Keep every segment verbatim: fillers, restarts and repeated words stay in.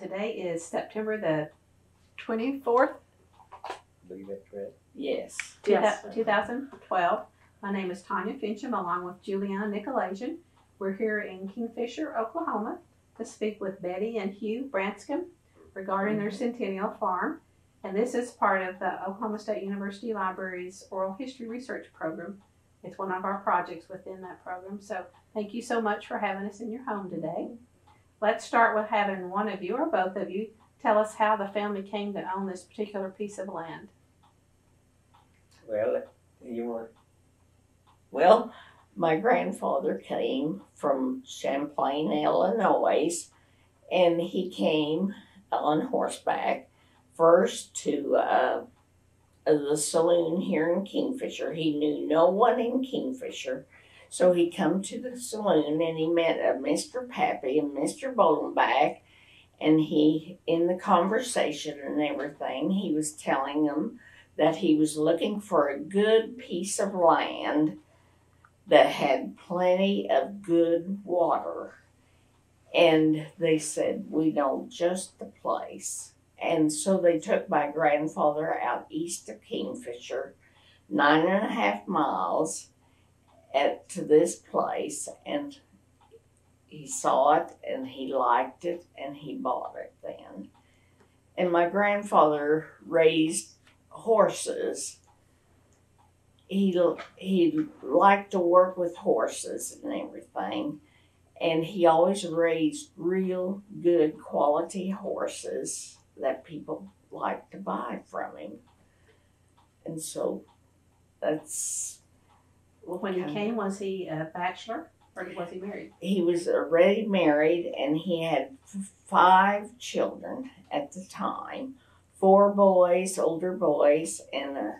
Today is September the twenty-fourth. Believe it, Fred? Yes. yes. two thousand twelve. My name is Tanya Fincham, along with Juliana Nicolajian. We're here in Kingfisher, Oklahoma, to speak with Betty and Hugh Branscum regarding their Centennial Farm. And this is part of the Oklahoma State University Library's Oral History Research Program. It's one of our projects within that program. So thank you so much for having us in your home today. Let's start with having one of you or both of you tell us how the family came to own this particular piece of land. Well, you want? Well, my grandfather came from Champaign, Illinois, and he came on horseback first to uh, the saloon here in Kingfisher. He knew no one in Kingfisher, so he come to the saloon and he met a Mister Pappy and Mister Bolenback, and he, in the conversation and everything, he was telling them that he was looking for a good piece of land that had plenty of good water. And they said, we know just the place. And so they took my grandfather out east of Kingfisher, nine and a half miles at, to this place, and he saw it and he liked it and he bought it then. And my grandfather raised horses. He, he liked to work with horses and everything, and he always raised real good quality horses that people liked to buy from him. And so that's... Well, when he came, was he a bachelor or was he married? He was already married, and he had five children at the time, four boys, older boys, and a,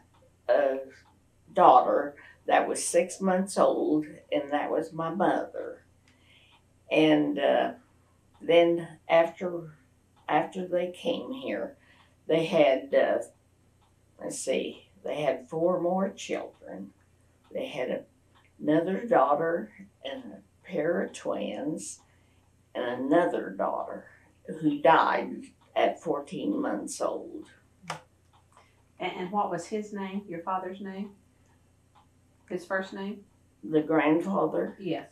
a daughter that was six months old, and that was my mother. And uh, then after after they came here, they had uh, let's see, they had four more children. They had a, another daughter and a pair of twins, and another daughter who died at fourteen months old. And, and what was his name? Your father's name? His first name? The grandfather? Yes.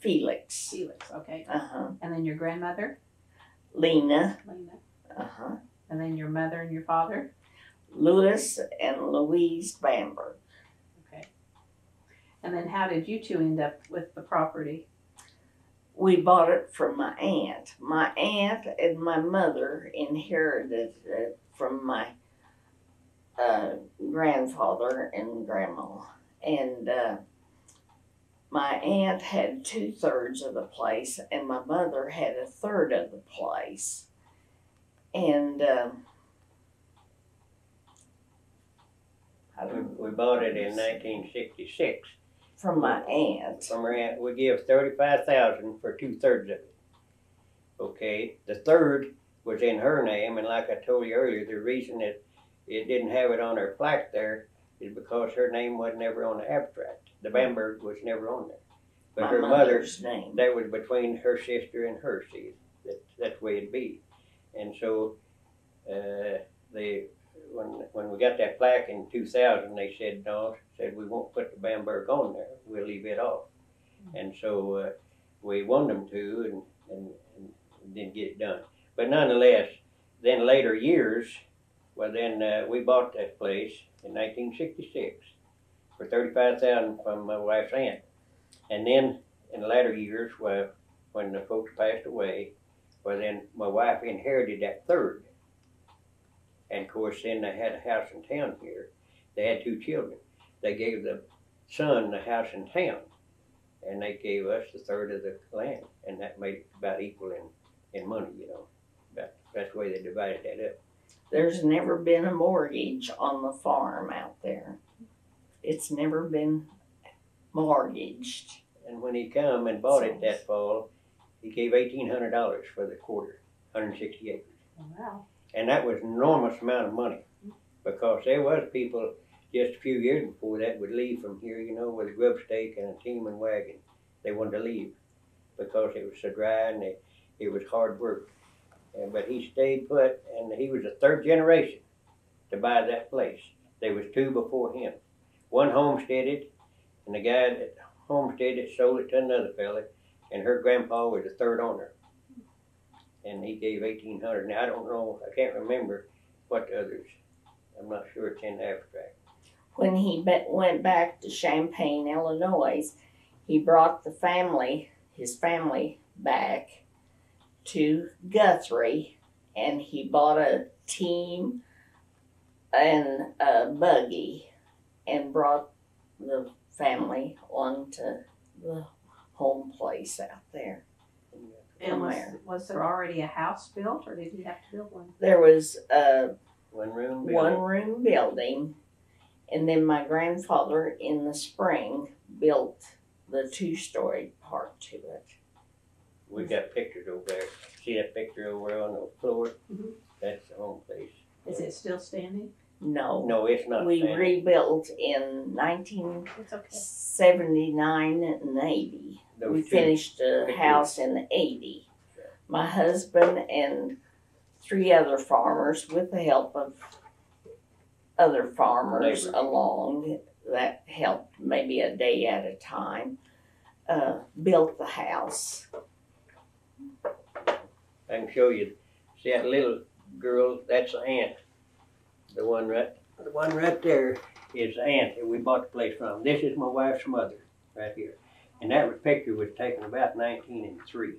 Felix. Felix, okay. Uh-huh. And then your grandmother? Lena. Lena. Uh-huh. And then your mother and your father? Louis and Louise Bamberg. Okay. And then how did you two end up with the property? We bought it from my aunt. My aunt and my mother inherited it from my uh, grandfather and grandma. And uh, my aunt had two-thirds of the place, and my mother had a third of the place. And uh, I don't we, we bought it in nineteen sixty-six. From my aunt. From her aunt. We give thirty-five thousand dollars for two-thirds of it. Okay, the third was in her name, and like I told you earlier, the reason that it didn't have it on her plaque there is because her name was never on the abstract. The Bamberg was never on there. But My her mother's, mother's name, that was between her sister and her. See, that, that's the way it'd be. And so, uh, they, when when we got that plaque in two thousand, they said, no, said we won't put the Bamberg on there. We'll leave it off. Mm-hmm. And so uh, we wanted them to, and, and, and didn't get it done. But nonetheless, then later years, well, then uh, we bought that place in nineteen sixty-six for thirty-five thousand dollars from my wife's aunt. And then in the latter years, well, when the folks passed away, well, then my wife inherited that third. And of course, then they had a house in town here. They had two children. They gave the son the house in town, and they gave us the third of the land. And that made it about equal in, in money, you know. That, that's the way they divided that up. There's never been a mortgage on the farm out there. It's never been mortgaged. And when he come and bought it that fall, he gave eighteen hundred dollars for the quarter, one hundred sixty acres. Wow. And that was an enormous amount of money, because there was people just a few years before that would leave from here, you know, with a grub stake and a team and wagon. They wanted to leave because it was so dry and they, it was hard work. and but he stayed put, and he was the third generation to buy that place. There was two before him. One homesteaded, and the guy that homesteaded sold it to another fella, and her grandpa was the third owner. And he gave eighteen hundred dollars. Now, I don't know, I can't remember what the others, I'm not sure, it's in the abstract. When he be went back to Champaign, Illinois, he brought the family, his family, back to Guthrie, and he bought a team and a buggy and brought the family onto the home place out there. And was, was there already a house built, or did you have to build one? There was a one room building. One room building, and then my grandfather in the spring built the two-story part to it. We got pictures over there. See that picture over there on the floor? Mm-hmm. That's the home place. Is it still standing? No. No, it's not we standing. We rebuilt in nineteen seventy-nine okay. and eighty. Those we finished a pictures. house in eighty. Okay. My husband and three other farmers, with the help of other farmers Neighbors. along that helped maybe a day at a time, uh, built the house. I can show you. See that little girl? That's the aunt. The one right, the one right there is the aunt that we bought the place from. This is my wife's mother right here, and that picture was taken about nineteen oh three.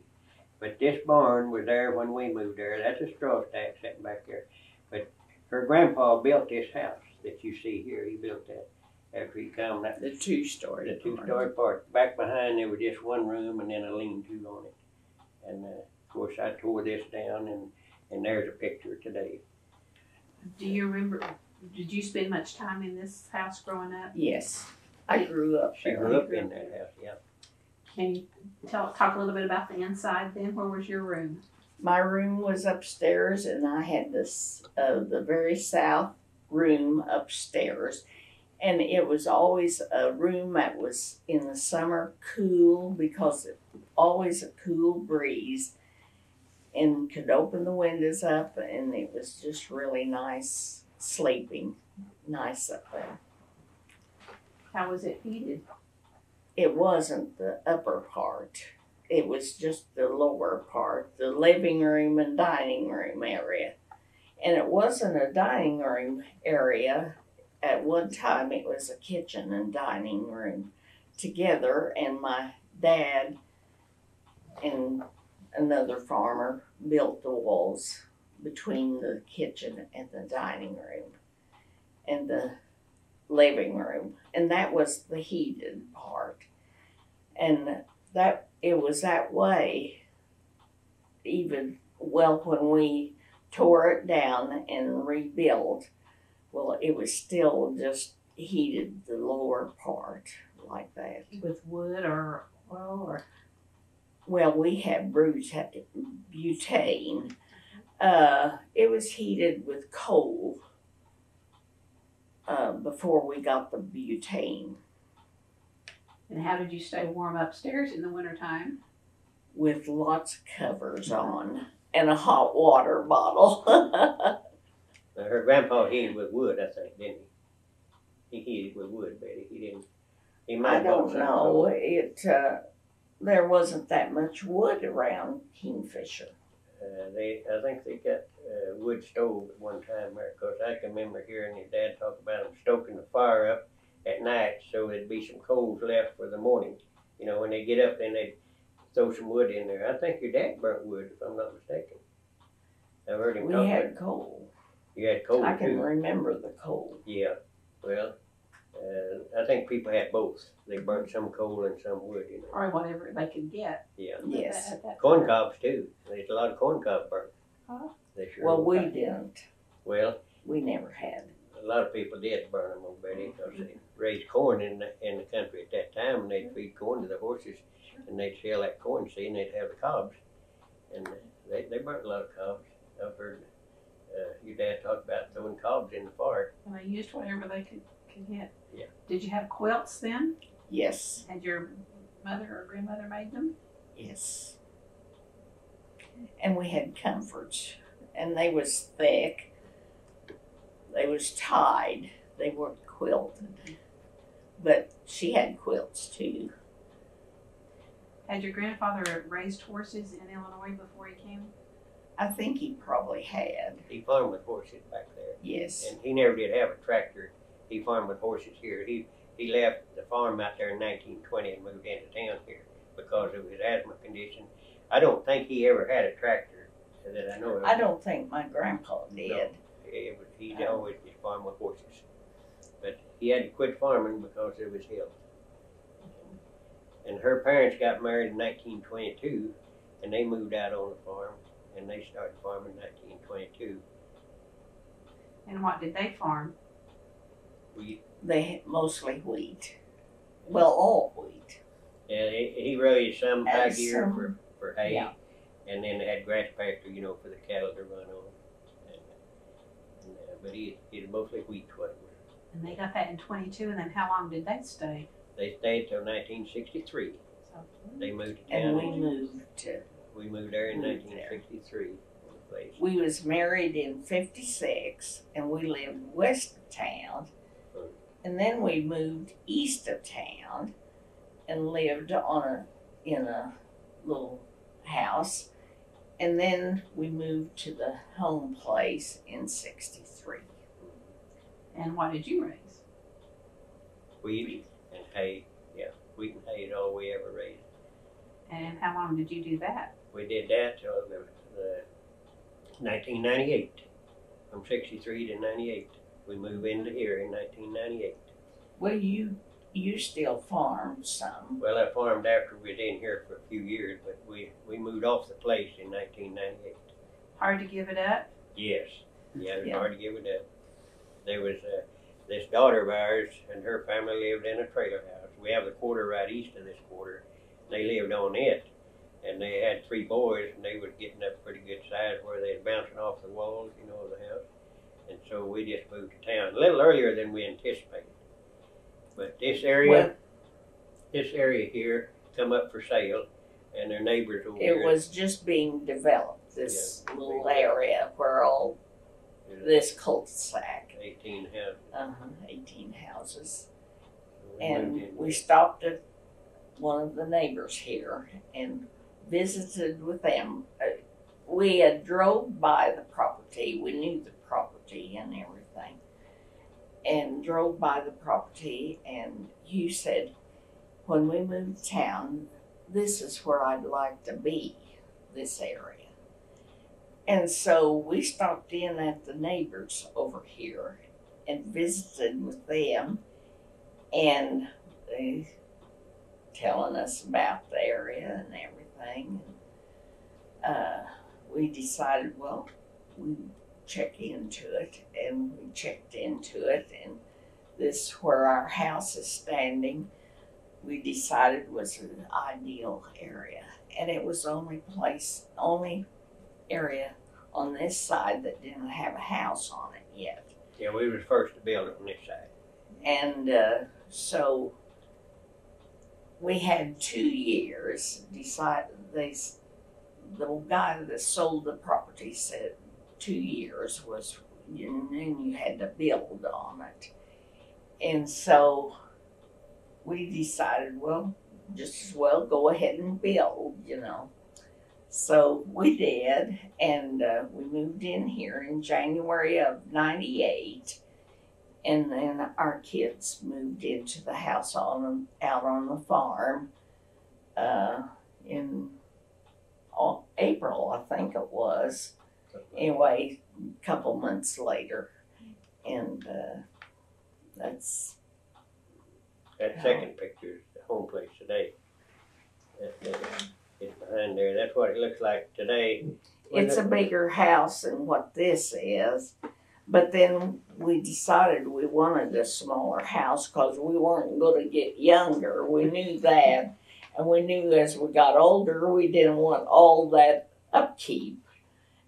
But this barn was there when we moved there. That's a straw stack sitting back there. But her grandpa built this house that you see here. He built that after he come. That the two-story. The two-story part. Back behind there was just one room and then a lean-to on it. And uh, of course, I tore this down, and and there's a picture today. Do you remember? Did you spend much time in this house growing up? Yes, I grew up. She grew up in that house. Yeah. Can you tell, talk a little bit about the inside then? Where was your room? My room was upstairs, and I had this uh, the very south room upstairs, and it was always a room that was in the summer cool because it always a cool breeze, and could open the windows up, and it was just really nice sleeping, nice up there. How was it heated? It wasn't the upper part. It was just the lower part, the living room and dining room area. And it wasn't a dining room area. At one time, it was a kitchen and dining room together, and my dad and another farmer built the walls between the kitchen and the dining room and the living room, and that was the heated part. And that it was that way even well when we tore it down and rebuilt. Well, it was still just heated the lower part like that with wood or oil or. Well, we had butane. Uh, it was heated with coal uh, before we got the butane. And how did you stay warm upstairs in the wintertime? With lots of covers on and a hot water bottle. Her grandpa heated with wood, I think, didn't he? He heated with wood, Betty. He didn't. He might I don't know. It. Uh, There wasn't that much wood around Kingfisher. Uh, they, I think they got a uh, wood stove at one time there, because I can remember hearing your dad talk about them stoking the fire up at night so there'd be some coals left for the morning. You know, when they get up, then they'd throw some wood in there. I think your dad burnt wood, if I'm not mistaken. I've heard him we talk had about coal. You had coal, I too. can remember the coal. Yeah, well. Uh, I think people had both. They burnt some coal and some wood, you know. Or whatever they could get. Yeah. Yes. Corn cobs too. There's a lot of corn cob burnt. Huh? They sure well, we cobs. didn't. Well, we never had. A lot of people did burn them, old Betty, because they raised corn in the, in the country at that time, and they'd feed corn to the horses, and they'd sell that corn seed, and they'd have the cobs, and they they burnt a lot of cobs. I've heard uh, your dad talk about throwing cobs in the fire. And they used whatever they could. Yeah. Did you have quilts then? Yes. Had your mother or grandmother made them? Yes. and we had comforts, and they was thick, they was tied, they weren't quilted, but she had quilts too. Had your grandfather raised horses in Illinois before he came? I think he probably had. He farmed with horses back there. Yes. And he never did have a tractor. He farmed with horses here. He he left the farm out there in nineteen twenty and moved into town here because of his asthma condition. I don't think he ever had a tractor that I know of. I don't think my grandpa did. No, it was, he um, always just farmed with horses. But he had to quit farming because of his health. And her parents got married in nineteen twenty-two, and they moved out on the farm, and they started farming in nineteen twenty-two. And what did they farm? Wheat. They had mostly wheat. Well, all wheat. Yeah, he, he raised some back here some, for, for hay, yeah. And then they had grass pasture, you know, for the cattle to run on. And, and, uh, but he was mostly wheat. Whatever. And they got that in twenty-two, and then how long did they stay? They stayed till nineteen sixty-three. Okay. They moved to town. And we moved to... We moved there in moved nineteen sixty-three. There. We was married in fifty-six, and we lived west of town. Hmm. And then we moved east of town and lived on a, in a little house. And then we moved to the home place in sixty-three. And what did you raise? Wheat and hay, yeah. Wheat and hay is all we ever raised. And how long did you do that? We did that till the, the nineteen ninety-eight. From sixty-three to ninety-eight. We moved into here in nineteen ninety-eight. Well, you you still farmed some. Well, I farmed after we was in here for a few years, but we, we moved off the place in nineteen ninety-eight. Hard to give it up? Yes. Yeah, it was yeah. hard to give it up. There was uh, this daughter of ours and her family lived in a trailer house. We have the quarter right east of this quarter. They lived on it, and they had three boys, and they was getting up pretty good size where they was bouncing off the walls, you know, of the house. And so we just moved to town a little earlier than we anticipated. But this area, well, this area here, come up for sale, and their neighbors over here. It was just being developed, this yeah, little area where all yeah. this cul-de-sac. eighteen houses. Uh-huh, eighteen houses. And we, and we stopped at one of the neighbors here and visited with them. We had drove by the property. We knew the property and everything. And drove by the property, and Hugh said, when we move to town, this is where I'd like to be, this area. And so we stopped in at the neighbors over here and visited with them, and they telling us about the area and everything. Uh, we decided, well, we check into it, and we checked into it, and this where our house is standing, we decided was an ideal area. And it was the only place, only area on this side that didn't have a house on it yet. Yeah, we were first to build it on this side. And uh, so, we had two years. Decided they, the guy that sold the property said two years was, and then you had to build on it. And so we decided, well, just as well go ahead and build, you know. So we did, and uh, we moved in here in January of ninety-eight. And then our kids moved into the house on out on the farm uh, in April, I think it was. Anyway, a couple months later, and uh, that's that uh, second picture is the home place today. That, uh, it's behind there. That's what it looks like today. When it's a bigger house than what this is. But then we decided we wanted a smaller house because we weren't going to get younger. We knew that. And we knew as we got older, we didn't want all that upkeep.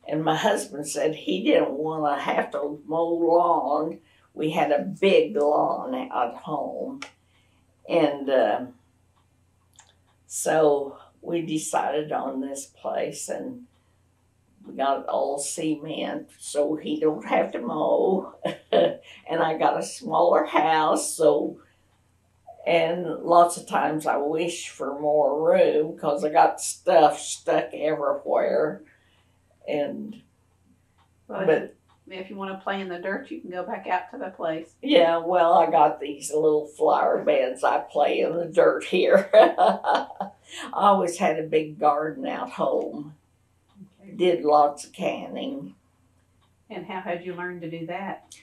And my husband said he didn't want to have to mow lawn. We had a big lawn at home. And uh, so we decided on this place, and We got it all cement so he don't have to mow. And I got a smaller house, so, and lots of times I wish for more room because I got stuff stuck everywhere. And well, but if you want to play in the dirt, you can go back out to the place. Yeah, well, I got these little flower beds. I play in the dirt here. I always had a big garden out home. Did lots of canning. And how had you learned to do that?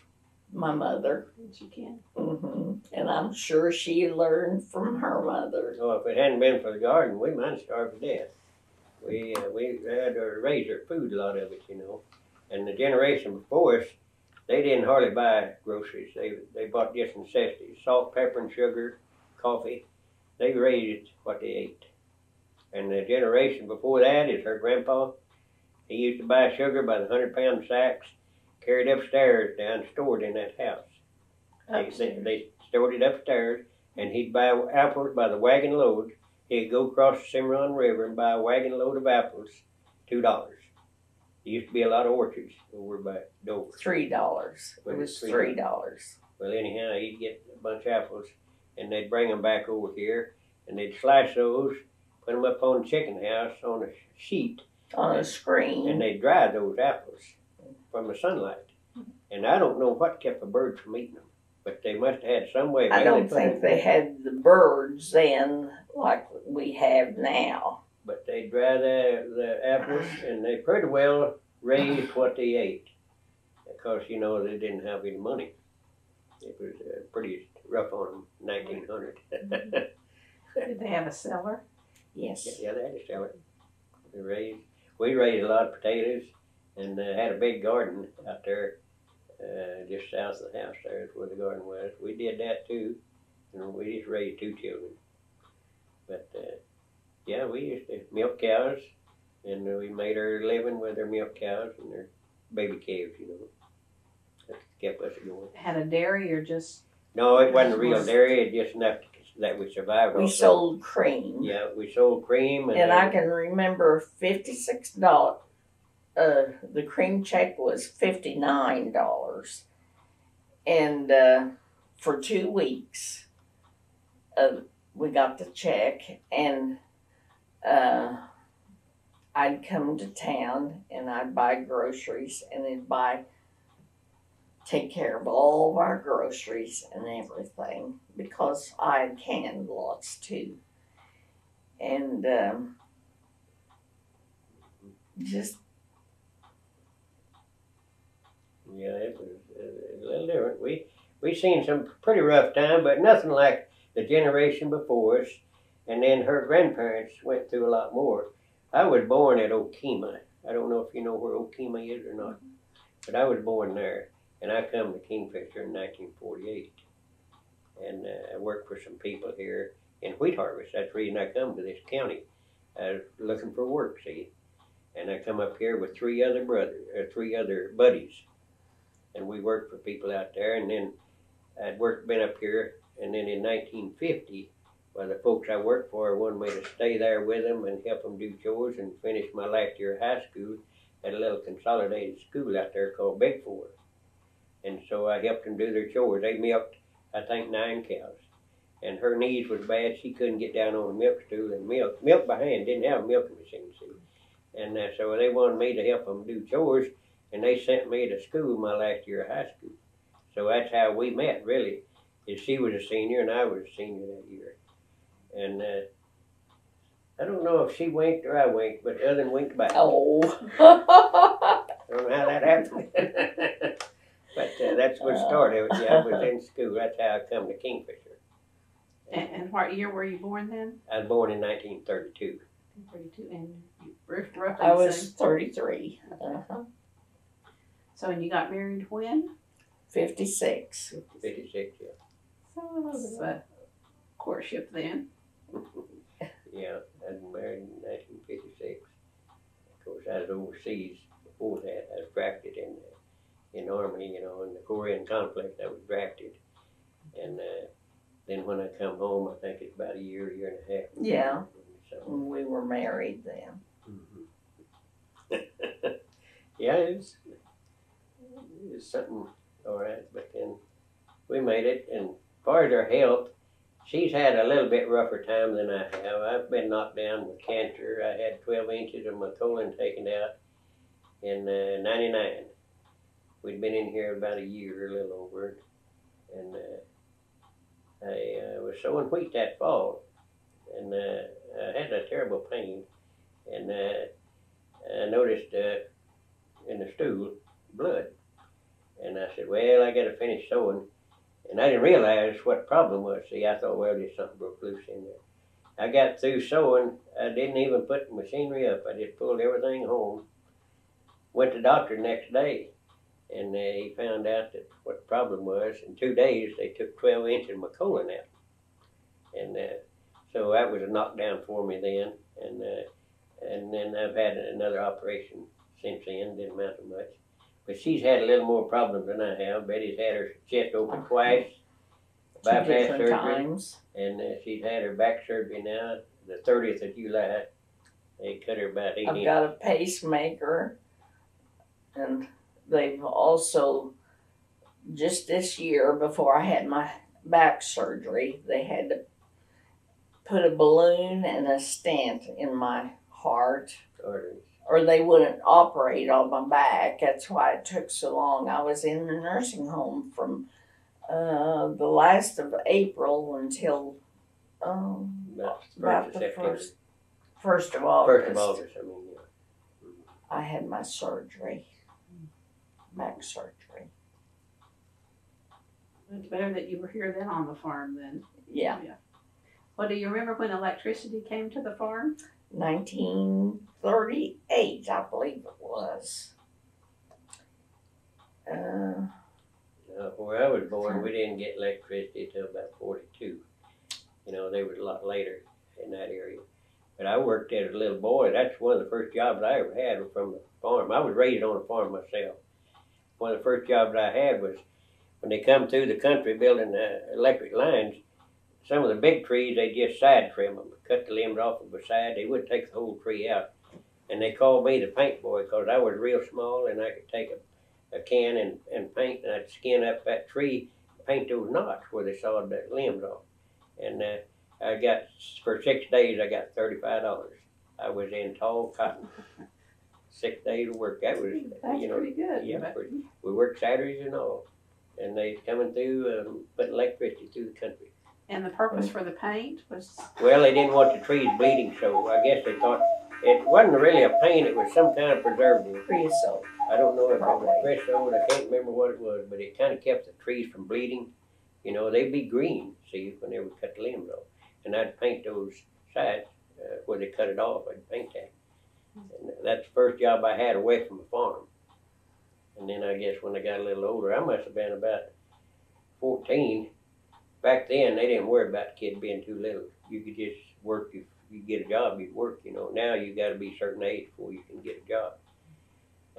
My mother. And she can. Mm-hmm. And I'm sure she learned from her mother. Well, if it hadn't been for the garden, we might have starved to death. We, uh, we had to raise our food, a lot of it, you know. And the generation before us, they didn't hardly buy groceries. They, they bought just necessities, salt, pepper, and sugar, coffee. They raised what they ate. And the generation before that is her grandpa. He used to buy sugar by the hundred-pound sacks, carried upstairs down, stored in that house. They, they, they stored it upstairs, and he'd buy apples by the wagon load. He'd go across the Cimarron River and buy a wagon load of apples, two dollars. There used to be a lot of orchards over by Dover. Three dollars. It was three dollars. Well, anyhow, he'd get a bunch of apples, and they'd bring them back over here, and they'd slice those, put them up on the chicken house on a sheet, on a screen. And they dried those apples from the sunlight. And I don't know what kept the birds from eating them, but they must have had some way. I don't think they had the birds then like we have now. But they dried the, the apples, and they pretty well raised what they ate. Because, you know, they didn't have any money. It was uh, pretty rough on them, nineteen hundred. Did they have a cellar? Yes. Yeah, they had a cellar. They raised. We raised a lot of potatoes, and uh, had a big garden out there, uh, just south of the house there is where the garden was. We did that too, and we just raised two children. But uh, yeah, we used to milk cows, and we made our living with our milk cows and their baby calves, you know. That kept us going. Had a dairy or just? No, it wasn't a real dairy, it just enough to that we survived. We also sold cream. Yeah, we sold cream. And, and I can remember fifty-six dollars. Uh, the cream check was fifty-nine dollars. And uh, for two weeks, uh, we got the check. And uh, I'd come to town, and I'd buy groceries, and then buy... take care of all of our groceries and everything, because I canned lots too. And um, just... yeah, it was a little different. We, we seen some pretty rough time, but nothing like the generation before us. And then her grandparents went through a lot more. I was born at Okemah. I don't know if you know where Okemah is or not, but I was born there. And I come to Kingfisher in nineteen forty-eight, and uh, I worked for some people here in wheat harvest. That's the reason I come to this county. I was looking for work, see, and I come up here with three other brothers, or three other buddies, and we worked for people out there. And then I'd worked, been up here, and then in nineteen fifty, well, the folks I worked for wanted me to stay there with them and help them do chores and finish my last year of high school at a little consolidated school out there called Bigford. And so I helped them do their chores. They milked, I think, nine cows. And her knees was bad. She couldn't get down on a milk stool and milk. Milk by hand. Didn't have a milking machine, see. And uh, so they wanted me to help them do chores, and they sent me to school my last year of high school. So that's how we met, really, is she was a senior and I was a senior that year. And uh, I don't know if she winked or I winked, but the other one winked back. Oh. I don't know how that happened. But uh, that's what started. Yeah, I was in school. That's how I come to Kingfisher. And, and what year were you born then? I was born in nineteen thirty-two. nineteen thirty-two, and you roughly I was thirty-three. Uh-huh. So, and you got married when? fifty-six. fifty-six, yeah. So a little bit of a courtship then. Yeah, I was married in nineteen fifty-six. Of course, I was overseas before that. I was drafted in there. In the Army, you know, in the Korean conflict, I was drafted. And uh, then when I come home, I think it's about a year, year and a half. Yeah, so. We were married then. Mm-hmm. yeah, it was, it was something all right. But then we made it. And as far as her health, she's had a little bit rougher time than I have. I've been knocked down with cancer. I had twelve inches of my colon taken out in uh, ninety-nine. We'd been in here about a year, a little over, and uh, I uh, was sowing wheat that fall, and uh, I had a terrible pain, and uh, I noticed uh, in the stool blood, and I said, well, I got to finish sowing, and I didn't realize what the problem was. See, I thought, well, there's something broke loose in there. I got through sowing. I didn't even put the machinery up. I just pulled everything home. Went to the doctor the next day. And they found out that what the problem was. In two days, they took twelve inches of my colon out. And uh, so that was a knockdown for me then. And uh, and then I've had another operation since then. Didn't amount to much. But she's had a little more problems than I have. Betty's had her chest open twice, bypass surgery, times. And uh, she's had her back surgery now, the thirtieth of July. They cut her about eight I've inches. Got a pacemaker. And they've also, just this year, before I had my back surgery, they had to put a balloon and a stent in my heart, or, or they wouldn't operate on my back. That's why it took so long. I was in the nursing home from uh, the last of April until um, about, about the first, first of August. First of August, I mean, yeah. I had my surgery. Back surgery. It's better that you were here then on the farm then. Yeah. Yeah. Well, do you remember when electricity came to the farm? nineteen thirty-eight, I believe it was. Uh, uh, where I was born, we didn't get electricity till about forty-two. You know, they was a lot later in that area. But I worked as a little boy. That's one of the first jobs I ever had from the farm. I was raised on a farm myself. One of the first jobs I had was when they come through the country building uh, electric lines, some of the big trees, they just side trim them, cut the limbs off of the side. They wouldn't take the whole tree out. And they called me the paint boy because I was real small and I could take a, a can and, and paint, and I'd skin up that tree, paint those knots where they sawed the limbs off. And uh, I got, for six days, I got thirty-five dollars. I was in tall cotton. Six days of work. That was, That's you know, pretty good. Yeah, we worked Saturdays and all, and they coming through um, putting electricity through the country. And the purpose mm-hmm. for the paint was. Well, they didn't want the trees bleeding, so I guess they thought it wasn't really a paint. It was some kind of preservative. Creosote. I don't know if Probably. It was creosote. I can't remember what it was, but it kind of kept the trees from bleeding. You know, they'd be green. See, when they would cut the limbs off, and I'd paint those sides uh, where they cut it off. I'd paint that. And that's the first job I had away from the farm. And then I guess when I got a little older, I must have been about fourteen. Back then, they didn't worry about the kid being too little. You could just work. If you get a job, you work, you know. Now you got to be a certain age before you can get a job.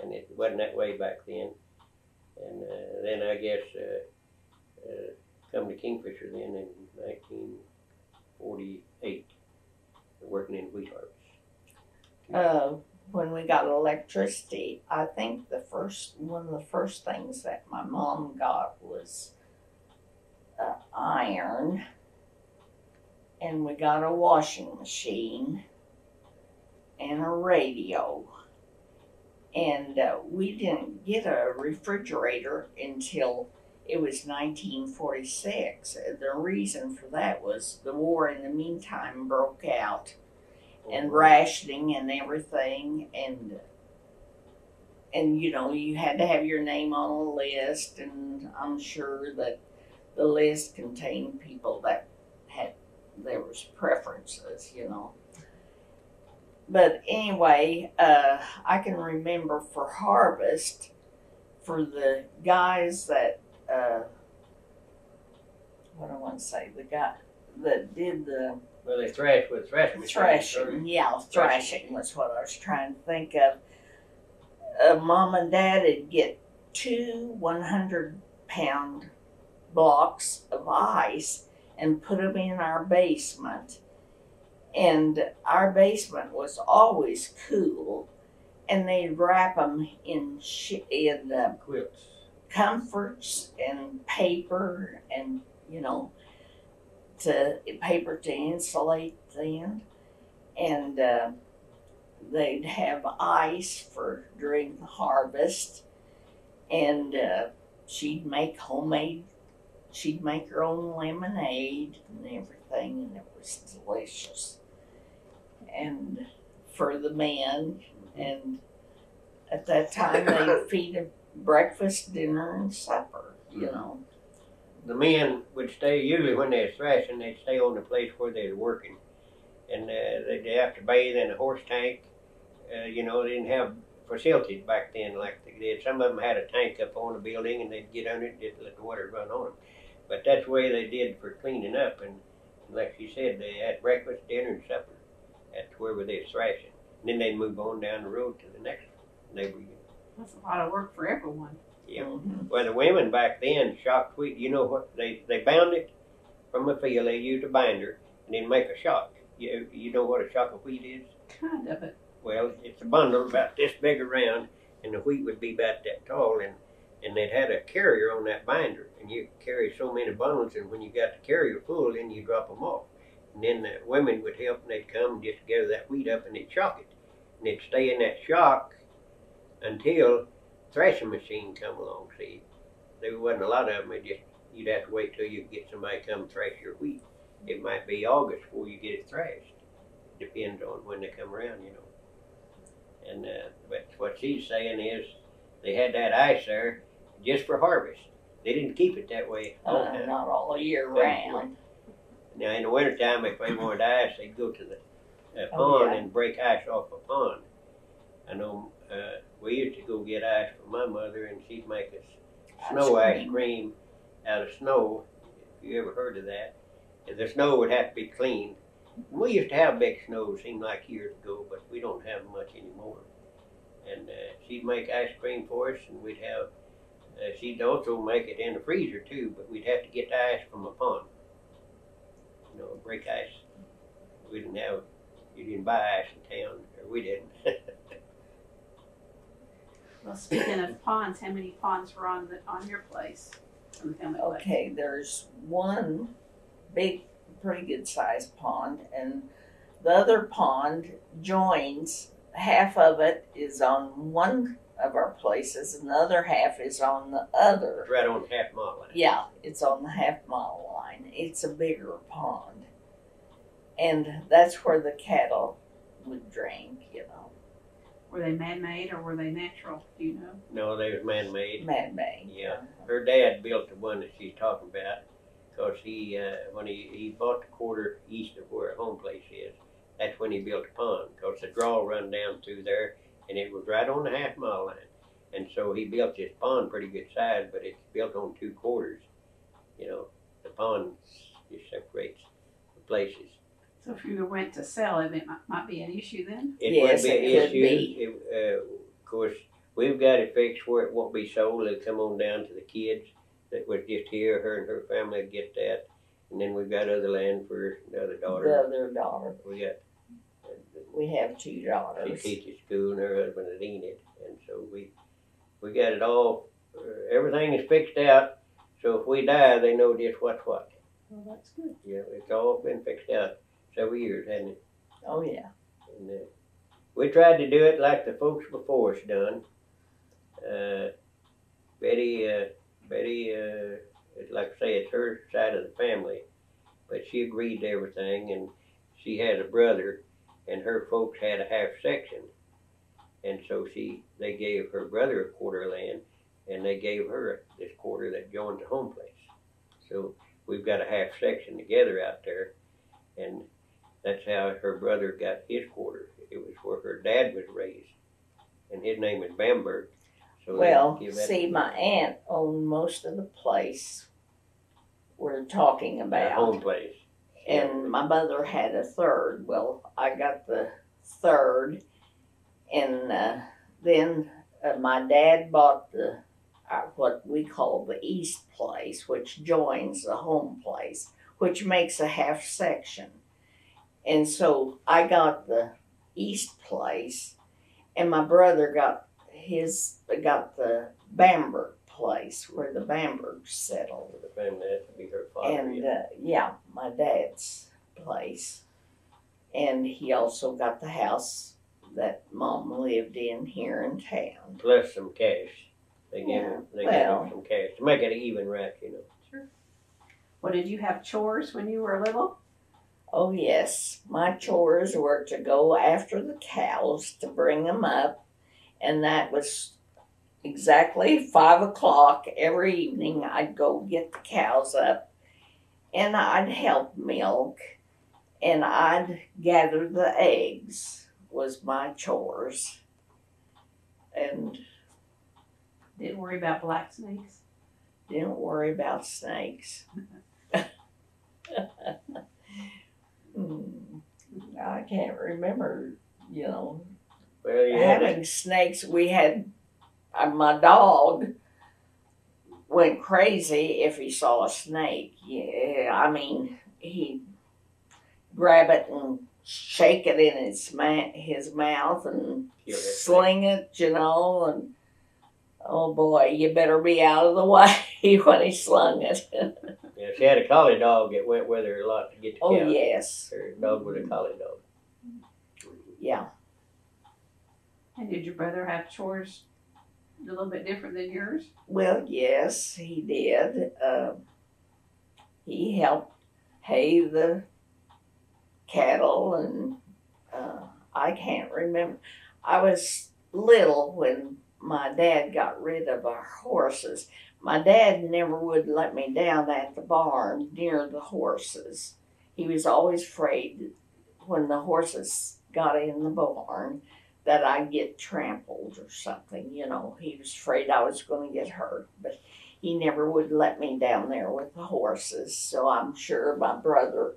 And it wasn't that way back then. And uh, then I guess uh, uh, come to Kingfisher then in nineteen forty-eight, working in wheat harvest. Uh, when we got electricity, I think the first one of the first things that my mom got was uh, iron, and we got a washing machine and a radio, and uh, we didn't get a refrigerator until it was nineteen forty-six. The reason for that was the war in the meantime broke out. And rationing and everything, and and you know, you had to have your name on a list, and I'm sure that the list contained people that had, there was preferences, you know. But anyway, uh, I can remember for harvest, for the guys that uh, what do I want to say, the guy that did the Well, they thrashed with thrashing. Thrashing, yeah, thrashing was what I was trying to think of. Uh, Mom and Dad would get two one hundred pound blocks of ice and put them in our basement. And our basement was always cool. and they'd wrap them in sh in uh, quilts, comforts, and paper, and you know, to paper to insulate them, and uh, they'd have ice for during the harvest, and uh, she'd make homemade. She'd make her own lemonade and everything, and it was delicious. And for the men, and at that time they'd feed them breakfast, dinner, and supper, you mm. know. The men would stay, usually when they was thrashing, they'd stay on the place where they were working. And uh, they'd have to bathe in a horse tank. Uh, you know, they didn't have facilities back then like they did. Some of them had a tank up on the building and they'd get under it and just let the water run on them. But that's the way they did for cleaning up. And like she said, they had breakfast, dinner, and supper. That's wherever they was thrashing. And then they'd move on down the road to the next neighbor. That's a lot of work for everyone. Yeah. Mm-hmm. Well, the women back then shocked wheat. You know what? They they bound it from a field. They used a binder and then make a shock. You, you know what a shock of wheat is? Kind of it. Well, it's a bundle about this big around, and the wheat would be about that tall, and, and they'd had a carrier on that binder, and you carry so many bundles, and when you got the carrier full, then you drop them off. And then the women would help, and they'd come just gather that wheat up, and they'd shock it. And they'd stay in that shock until thrashing machine come along, see. There wasn't a lot of them. It just, you'd have to wait till you get somebody to come thrash your wheat. It might be August before you get it thrashed. Depends on when they come around, you know. And uh, but what she's saying is they had that ice there just for harvest. They didn't keep it that way all uh, not all year round. Now, in the wintertime, if they wanted ice, they'd go to the uh, pond oh, yeah. and break ice off a pond. I know uh, we used to go get ice from my mother, and she'd make us snow ice cream out of snow, if you ever heard of that. And the snow would have to be cleaned. We used to have big snow, seemed like years ago, but we don't have much anymore. And uh, she'd make ice cream for us, and we'd have, uh, she'd also make it in the freezer too, but we'd have to get the ice from a pond. You know, break ice. We didn't have, you didn't buy ice in town, or we didn't. Well, speaking of ponds, how many ponds were on the, on your place? From the family okay, place? There's one big, pretty good sized pond, and the other pond joins, half of it is on one of our places, and the other half is on the other. Right on the half mile line. Yeah, it's on the half mile line. It's a bigger pond. And that's where the cattle would drink, you know. Were they man-made or were they natural? Do you know? No, they were man-made. Man-made. Yeah. Her dad built the one that she's talking about because he, uh, when he, he bought the quarter east of where home place is, that's when he built the pond because the draw run down through there and it was right on the half mile line. And so he built this pond pretty good size, but it's built on two quarters. You know, the pond just separates the places. So if you went to sell it, it might, might be an issue then? It yes, would be it an could issue. Be. It, uh, of course, we've got it fixed where it won't be sold. It'll come on down to the kids that was just here. Her and her family would get that. And then we've got other land for another daughter. The other daughter. We got. Uh, we have two daughters. She teaches school and her husband is Enid. And so we we got it all. Uh, everything is fixed out. So if we die, they know just what's what. Well, that's good. Yeah, it's all been fixed out. Several years, hadn't it? Oh, yeah. And, uh, we tried to do it like the folks before us done. Uh, Betty, uh, Betty, uh, like I say, it's her side of the family, but she agreed to everything, and she had a brother, and her folks had a half section, and so she, they gave her brother a quarter of land, and they gave her this quarter that joined the home place. So we've got a half section together out there, and that's how her brother got his quarter. It was where her dad was raised, and his name was Bamberg. So well, see, my aunt owned most of the place we're talking about. The home place. And yeah. My mother had a third. Well, I got the third, and uh, then uh, my dad bought the uh, what we call the east place, which joins the home place, which makes a half section. And so I got the east place, and my brother got his got the Bamberg place where the Bambergs settled. The family had to be her father. And uh, yeah, my dad's place, and he also got the house that Mom lived in here in town. Plus some cash. They gave him, they gave him some cash to make it an even rack, you know. Sure. Well, did you have chores when you were little? Oh, yes. My chores were to go after the cows to bring them up, and that was exactly five o'clock every evening. I'd go get the cows up, and I'd help milk, and I'd gather the eggs was my chores. And didn't worry about black snakes? Didn't worry about snakes. I can't remember, you know, well, you having snakes. We had, uh, my dog went crazy if he saw a snake. Yeah, I mean, he'd grab it and shake it in his, ma his mouth and yeah, sling it, you know, and oh boy, you better be out of the way when he slung it. Yeah, she had a collie dog that went with her a lot to get to oh, cow. Yes. Her dog was a collie dog. Yeah. And did your brother have chores a little bit different than yours? Well, yes, he did. Uh, he helped hay the cattle, and uh, I can't remember. I was little when my dad got rid of our horses. My dad never would let me down at the barn near the horses. He was always afraid when the horses got in the barn that I'd get trampled or something. You know, he was afraid I was going to get hurt, but he never would let me down there with the horses. So I'm sure my brother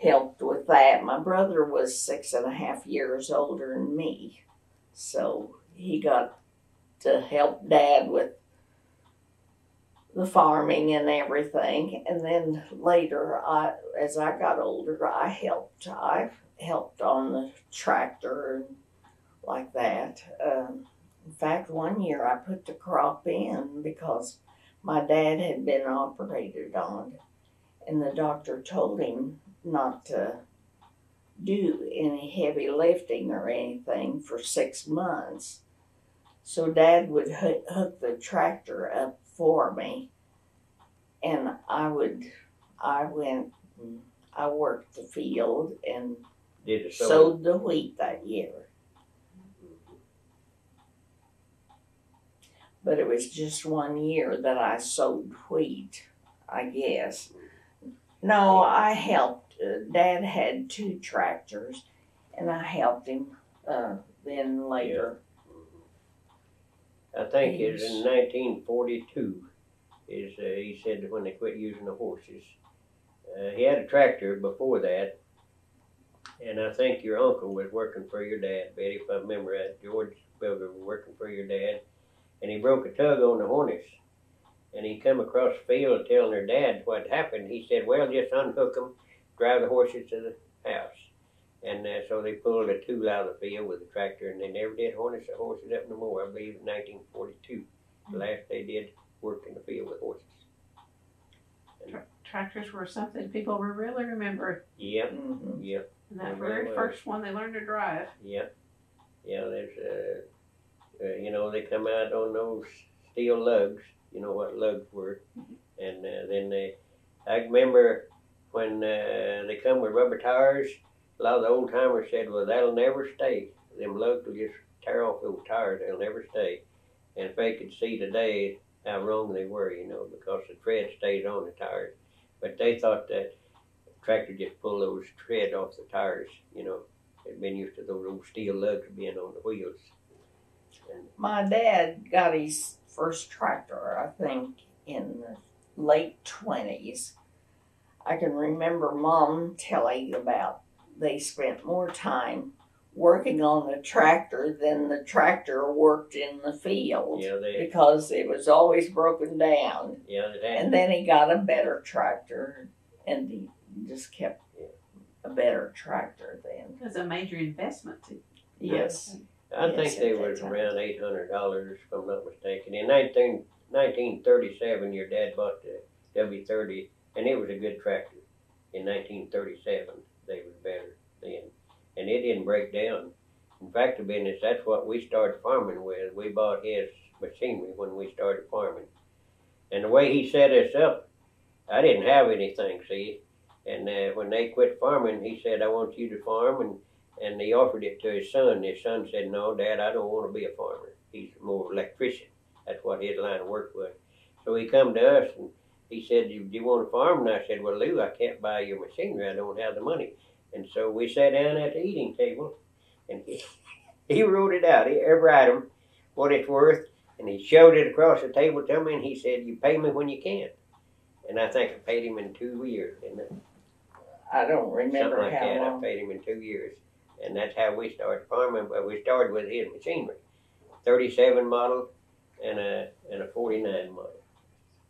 helped with that. My brother was six and a half years older than me, so he got to help Dad with the farming and everything. And then later, I, as I got older, I helped. I helped on the tractor and like that. Um, in fact, one year I put the crop in because my dad had been operated on, and the doctor told him not to do any heavy lifting or anything for six months. So Dad would hook the tractor up for me, and I would, I went, and I worked the field and Did sow sowed it? the wheat that year. But it was just one year that I sowed wheat, I guess. No, I helped. Dad had two tractors, and I helped him uh, then later. Yeah. I think it was in nineteen forty-two, is, uh, he said when they quit using the horses. Uh, he had a tractor before that, and I think your uncle was working for your dad, Betty, if I remember right. George Belger was working for your dad, and he broke a tug on the harness. And he come across the field telling her dad what happened. He said, well, just unhook them, drive the horses to the house. And uh, so they pulled a tool out of the field with a tractor, and they never did harness the horses up no more, I believe, in nineteen forty-two. The last they did work in the field with horses. Tra tractors were something people were really remembering. Yep, mm-hmm. Yep. And that very well. First one they learned to drive. Yep. Yeah, there's, uh, uh, you know, they come out on those steel lugs, you know what lugs were, mm-hmm. and uh, then they, I remember when uh, they come with rubber tires. A lot of the old timers said, well, that'll never stay. Them lugs will just tear off those tires. They'll never stay. And if they could see today how wrong they were, you know, because the tread stays on the tires. But they thought that the tractor just pulled those tread off the tires, you know. They'd been used to those old steel lugs being on the wheels. And my dad got his first tractor, I think, in the late twenties. I can remember Mom telling about they spent more time working on the tractor than the tractor worked in the field, yeah, they, because it was always broken down. Yeah, they, and then he got a better tractor, and he just kept yeah. a better tractor then. It was a major investment. Yes. I think they was around eight hundred dollars, if I'm not mistaken. In nineteen thirty-seven, your dad bought the W thirty, and it was a good tractor. In nineteen thirty-seven, they was better then. And it didn't break down. In fact, the business, that's what we started farming with. We bought his machinery when we started farming. And the way he set us up, I didn't have anything, see? And uh, when they quit farming, he said, "I want you to farm." And And he offered it to his son. His son said, "No, Dad, I don't want to be a farmer." He's more electrician. That's what his line of work was. So he come to us and he said, "Do you want to farm?" And I said, "Well, Lou, I can't buy your machinery. I don't have the money." And so we sat down at the eating table, and he, he wrote it out, every item, what it's worth, and he showed it across the table to me, and he said, "You pay me when you can." And I think I paid him in two years, didn't I? I don't remember Something like how that. Long. I paid him in two years. And that's how we started farming, but we started with his machinery. thirty-seven model and a and a forty-nine model.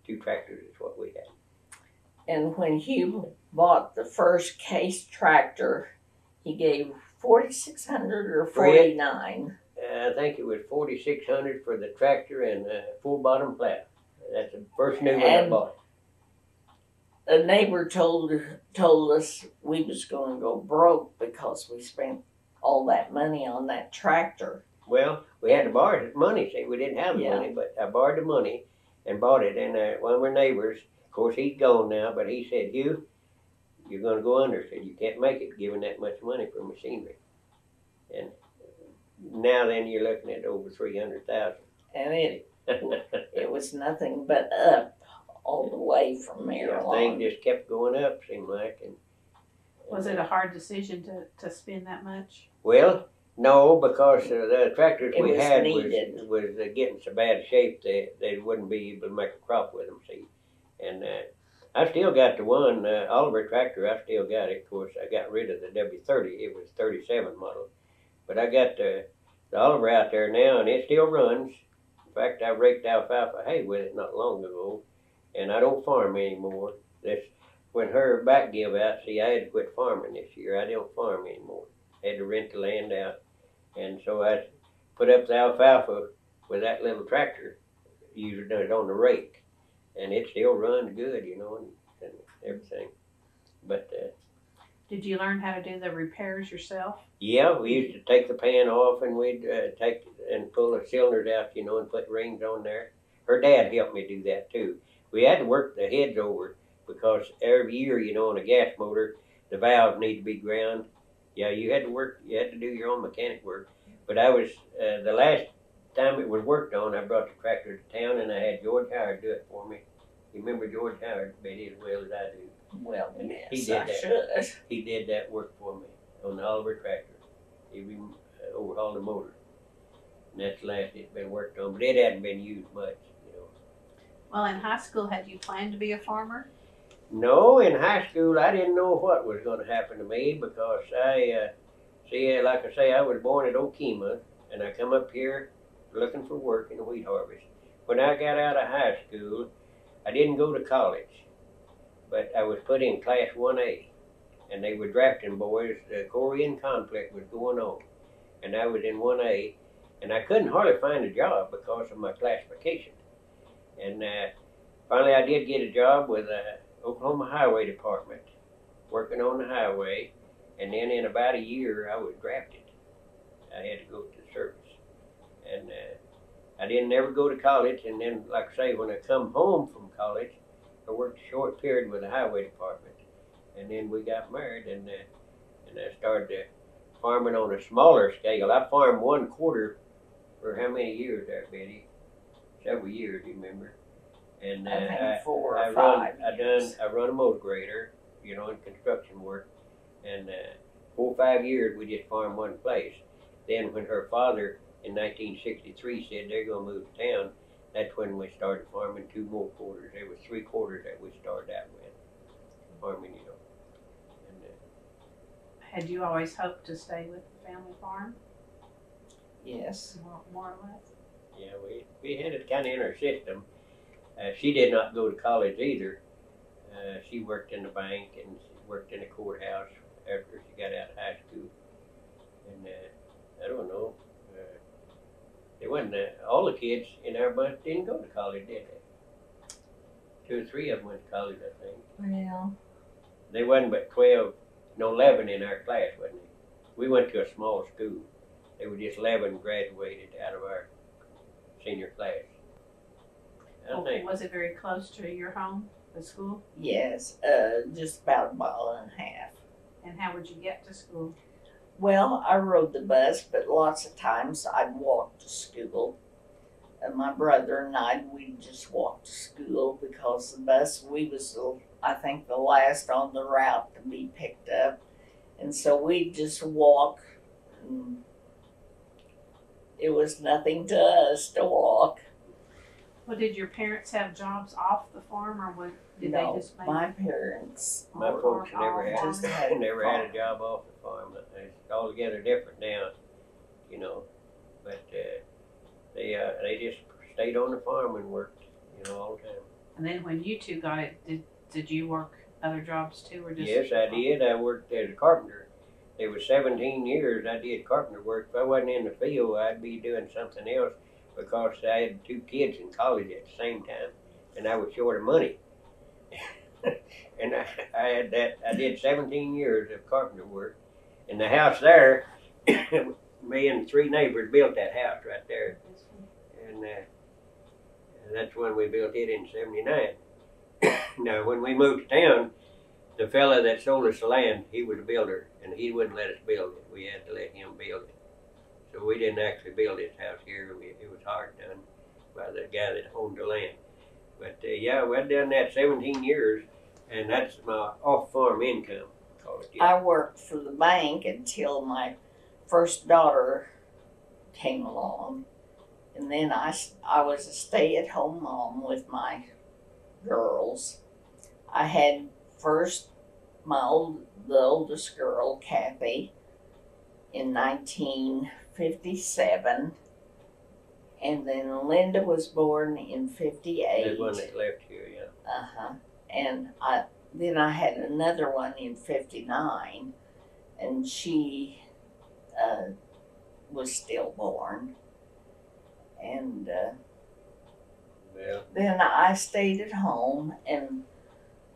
Two tractors is what we had. And when Hugh bought the first Case tractor, he gave forty-six hundred or forty-nine. I think it was forty-six hundred for the tractor and a full bottom plow. That's the first new one I bought. A neighbor told told us we was going to go broke because we spent all that money on that tractor. Well, we had to borrow the money. See, we didn't have the yeah. money, but I borrowed the money and bought it. And uh, one of our neighbors, of course, he's gone now, but he said, "You, you're going to go under. Said you can't make it giving that much money for machinery." And now then, you're looking at over three hundred thousand. And it it was nothing but up. All the way from there yeah, along. Thing just kept going up, seemed like. And, and was it a hard decision to, to spend that much? Well, no, because uh, the tractors it we was had was, was uh, getting so bad shape that they wouldn't be able to make a crop with them, see. And uh, I still got the one, uh, Oliver tractor, I still got it. Of course, I got rid of the W thirty. It was thirty-seven model. But I got the, the Oliver out there now, and it still runs. In fact, I raked alfalfa hay with it not long ago. And I don't farm anymore. This, when her back give out, see, I had to quit farming this year. I don't farm anymore. I had to rent the land out. And so I put up the alfalfa with that little tractor, using it on the rake. And it still runs good, you know, and, and everything. But uh, did you learn how to do the repairs yourself? Yeah, we used to take the pan off, and we'd uh, take and pull the cylinders out, you know, and put rings on there. Her dad helped me do that, too. We had to work the heads over because every year, you know, on a gas motor, the valves need to be ground. Yeah, you had to work, you had to do your own mechanic work. But I was, uh, the last time it was worked on, I brought the tractor to town and I had George Howard do it for me. You remember George Howard, Betty, as well as I do. Well, and yes, he did I that. should. He did that work for me on the Oliver tractor. He uh, overhauled the motor. And that's the last it's been worked on, but it hadn't been used much. Well, in high school, had you planned to be a farmer? No, in high school, I didn't know what was going to happen to me because I, uh, see, like I say, I was born at Okemah, and I come up here looking for work in the wheat harvest. When I got out of high school, I didn't go to college, but I was put in Class one A, and they were drafting boys. The Korean conflict was going on, and I was in one A, and I couldn't hardly find a job because of my classification. And uh, finally I did get a job with the Oklahoma Highway Department, working on the highway, and then in about a year I was drafted. I had to go to the service. And uh, I didn't ever go to college, and then, like I say, when I come home from college, I worked a short period with the highway department. And then we got married, and, uh, and I started uh, farming on a smaller scale. I farmed one quarter for how many years there, Betty? Several years, you remember, and uh, I, four or I five run, I done, I run a motor grader, you know, in construction work, and uh, four or five years we just farmed one place. Then when her father in nineteen sixty-three said they're going to move to town, that's when we started farming two more quarters. There was three quarters that we started out with farming, you know. And, uh, had you always hoped to stay with the family farm? Yes, more, more or less. Yeah, we, we had it kind of in our system. Uh, she did not go to college either. Uh, she worked in the bank and she worked in the courthouse after she got out of high school. And uh, I don't know, uh, They went to, all the kids in our bunch didn't go to college, did they? Two or three of them went to college, I think. Yeah. They wasn't but twelve, no, eleven in our class, wasn't they? We went to a small school. There were just eleven graduated out of our senior class. I oh, think. Was it very close to your home, the school? Yes, uh, just about a mile and a half. And how would you get to school? Well, I rode the bus, but lots of times I'd walk to school. And my brother and I, we'd just walk to school because the bus, we was, the, I think, the last on the route to be picked up. And so we'd just walk. And it was nothing to us to walk. Well, did your parents have jobs off the farm, or what, did no, they just make my parents? My folks never had, had never farm. had a job off the farm. It's altogether different now, you know. But uh, they uh, they just stayed on the farm and worked, you know, all the time. And then when you two got it, did did you work other jobs too, or just? Yes, I did. I worked as a carpenter. There was seventeen years I did carpenter work. If I wasn't in the field, I'd be doing something else, because I had two kids in college at the same time, and I was short of money. And I, I had that. I did seventeen years of carpenter work, and the house there, me and three neighbors built that house right there, and, uh, and that's when we built it in seventy-nine. Now, when we moved to town, the fella that sold us the land, he was a builder, and he wouldn't let us build it. We had to let him build it. So we didn't actually build this house here. We, it was hard done by the guy that owned the land. But uh, yeah, I've done that seventeen years, and that's my off-farm income. I worked for the bank until my first daughter came along. And then I, I was a stay-at-home mom with my girls. I had first my old, the oldest girl, Kathy, in nineteen fifty-seven, and then Linda was born in fifty-eight. The one that left here, yeah. Uh huh. And I then I had another one in fifty-nine, and she uh, was stillborn. And uh, yeah. Then I stayed at home and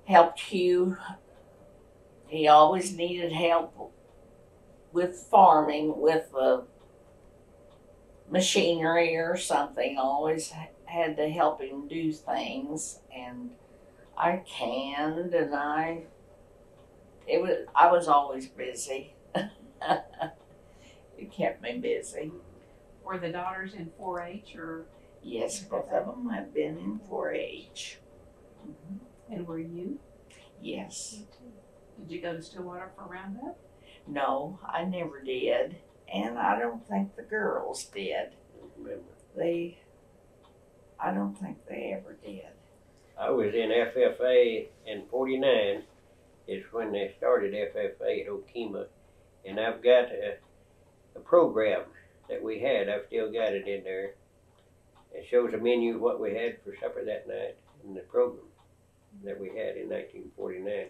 helped Hugh. He always needed help with farming, with a machinery or something. Always had to help him do things, and I canned, and I it was I was always busy. It kept me busy. Were the daughters in four H or? Yes, both of them have been in four H. Mm-hmm. And were you? Yes. Did you go to Stillwater for Roundup? No, I never did. And I don't think the girls did. They, I don't think they ever did. I was in F F A in forty-nine. It's when they started F F A at Okemah. And I've got a, a program that we had. I've still got it in there. It shows a menu of what we had for supper that night and the program that we had in nineteen forty-nine.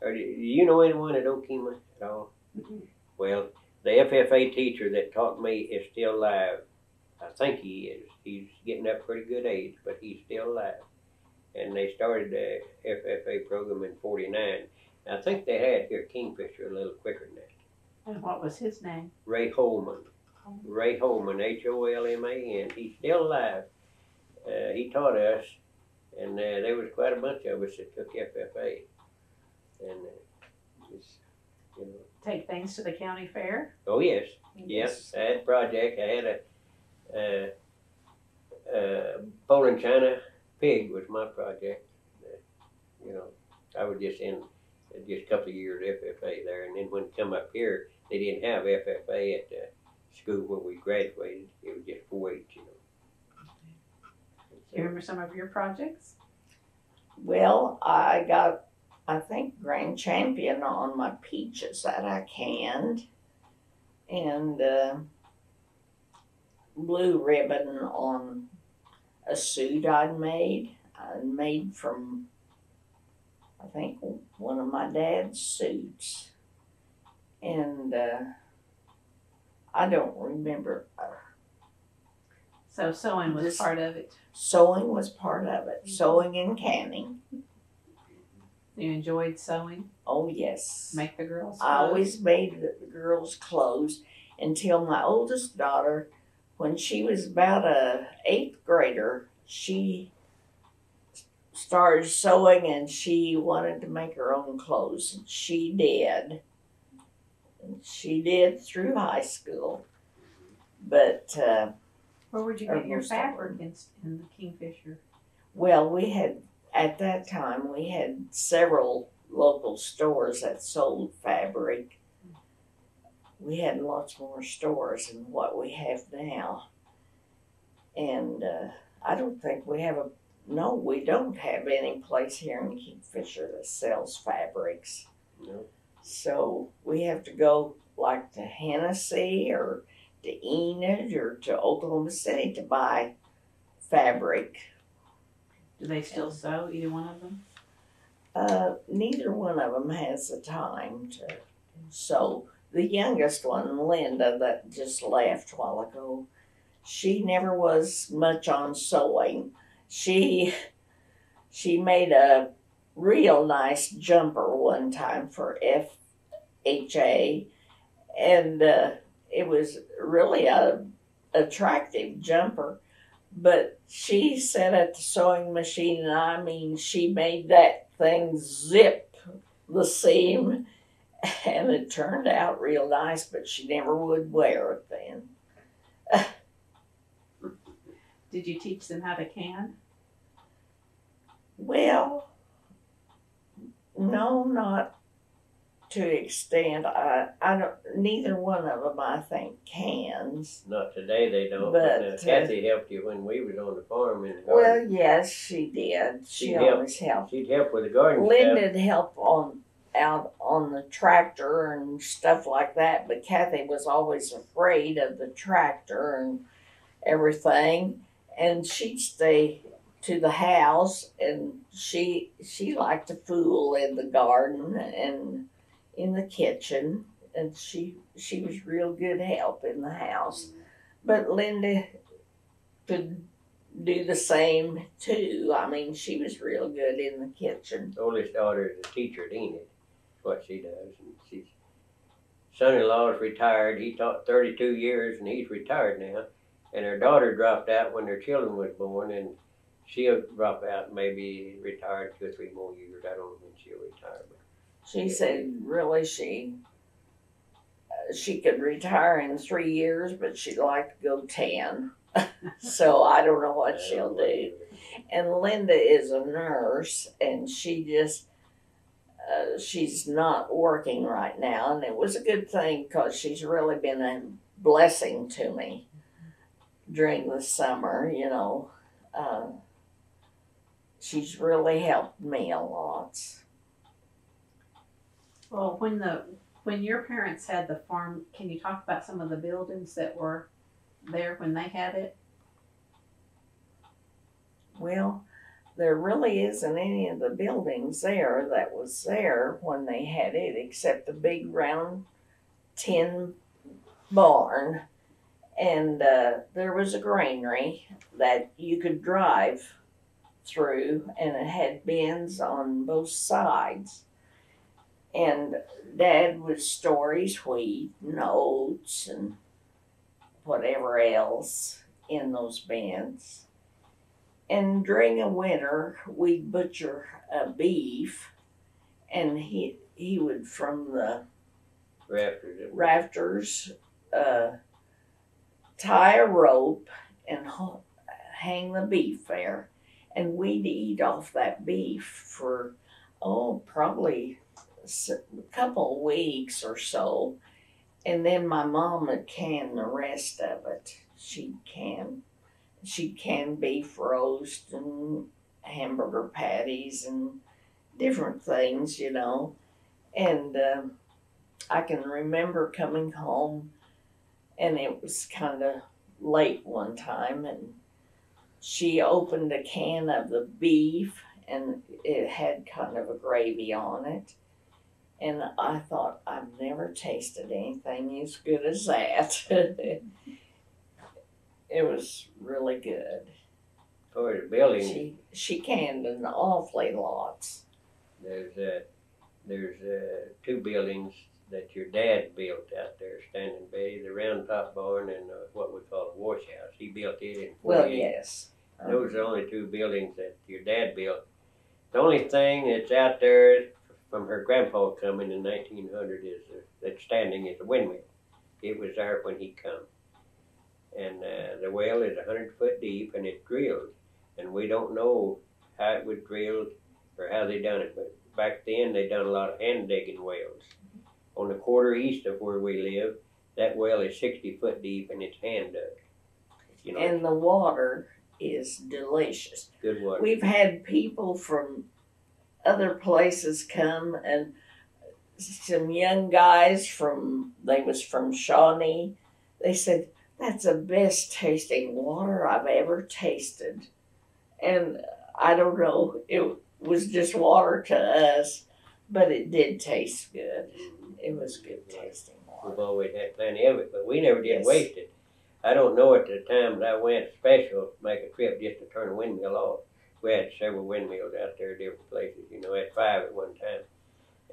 Or, do you know anyone at Okemah at all? Mm-hmm. Well, the F F A teacher that taught me is still alive. I think he is. He's getting up pretty good age, but he's still alive. And they started the F F A program in forty-nine. I think they had here Kingfisher a little quicker than that. And what was his name? Ray Holman. Oh. Ray Holman, H O L M A N. He's still alive. Uh, he taught us, and uh, there was quite a bunch of us that took F F A. And uh, just, you know. Take things to the county fair? Oh, yes. Yes. I had a project. I had a uh, uh, bowling china pig was my project. Uh, you know, I was just in uh, just a couple of years F F A there. And then when I come up here, they didn't have F F A at the school where we graduated. It was just four H, you know. So, do you remember some of your projects? Well, I got... I think Grand Champion on my peaches that I canned, and uh, blue ribbon on a suit I'd made. I made from, I think, one of my dad's suits, and uh, I don't remember. So sewing was this, part of it. Sewing was part of it. Sewing and canning. You enjoyed sewing? Oh, yes. Make the girls' clothes? I always made the girls' clothes until my oldest daughter, when she was about a eighth grader, she started sewing and she wanted to make her own clothes. And she did. And she did through high school. But... Uh, where would you get your fabric in, in the Kingfisher? Well, we had... At that time, we had several local stores that sold fabric. We had lots more stores than what we have now. And uh, I don't think we have a, no, we don't have any place here in Kingfisher that sells fabrics. No. So we have to go like to Hennessy or to Enid or to Oklahoma City to buy fabric. Do they still sew, either one of them? Uh, neither one of them has the time to sew. The youngest one, Linda, that just left a while ago, she never was much on sewing. She, she made a real nice jumper one time for F F A, and uh, it was really a attractive jumper. But she sat at the sewing machine, and I mean, she made that thing zip the seam, and it turned out real nice, but she never would wear it then. Did you teach them how to can? Well, no, not to extent. I, I don't, neither one of them, I think, cans. Not today, they don't. But, but uh, Kathy helped you when we was on the farm in the garden. Well, yes, she did. She she'd always help, helped. She'd help with the garden. Linda'd help on out on the tractor and stuff like that, but Kathy was always afraid of the tractor and everything, and she'd stay to the house, and she she liked to fool in the garden and in the kitchen, and she she was real good help in the house. But Linda could do the same too. I mean, she was real good in the kitchen. The oldest daughter is a teacher at Enid. That's what she does. And she's son-in-law is retired. He taught thirty-two years, and he's retired now. And her daughter dropped out when their children was born, and she'll drop out, maybe retired two or three more years. I don't know when she'll retire. But she said, really, she uh, she could retire in three years, but she'd like to go ten. So I don't know what she'll do. And Linda is a nurse, and she just, uh, she's not working right now. And it was a good thing because she's really been a blessing to me during the summer, you know. Uh, she's really helped me a lot. Well, when the when your parents had the farm, can you talk about some of the buildings that were there when they had it? Well, there really isn't any of the buildings there that was there when they had it, except the big round tin barn. And uh, there was a granary that you could drive through, and it had bins on both sides. And Dad would store his wheat and oats and whatever else in those bins. And during the winter, we'd butcher a beef, and he he would, from the rafters, rafters uh, tie a rope and hang the beef there. And we'd eat off that beef for, oh, probably a couple of weeks or so, and then my mom would can the rest of it. She'd can, she'd can beef roast and hamburger patties and different things, you know. And uh, I can remember coming home, and it was kind of late one time, and she opened a can of the beef, and it had kind of a gravy on it. And I thought, I've never tasted anything as good as that. It was really good. For the building. She, she canned an awfully lots. There's a, there's a, two buildings that your dad built out there, Standing Bay, the round top barn and uh, what we call a wash house. He built it in forty-eight. Well, yes. Um, Those are the only two buildings that your dad built. The only thing that's out there from her grandpa coming in nineteen hundred is uh, that standing is a windmill. It was there when he come. And uh, the well is one hundred foot deep and it's drilled. And we don't know how it was drilled or how they done it, but back then they done a lot of hand digging wells. On the quarter east of where we live, that well is sixty foot deep and it's hand dug. You know, and the water is delicious. Good water. We've had people from other places come, and some young guys from, they was from Shawnee, they said, that's the best tasting water I've ever tasted. And I don't know, it was just water to us, but it did taste good. It was good tasting water. We've always had plenty of it, but we never did yes. waste it. I don't know at the times I went special to make a trip just to turn a windmill off. We had several windmills out there, different places, you know, I had five at one time.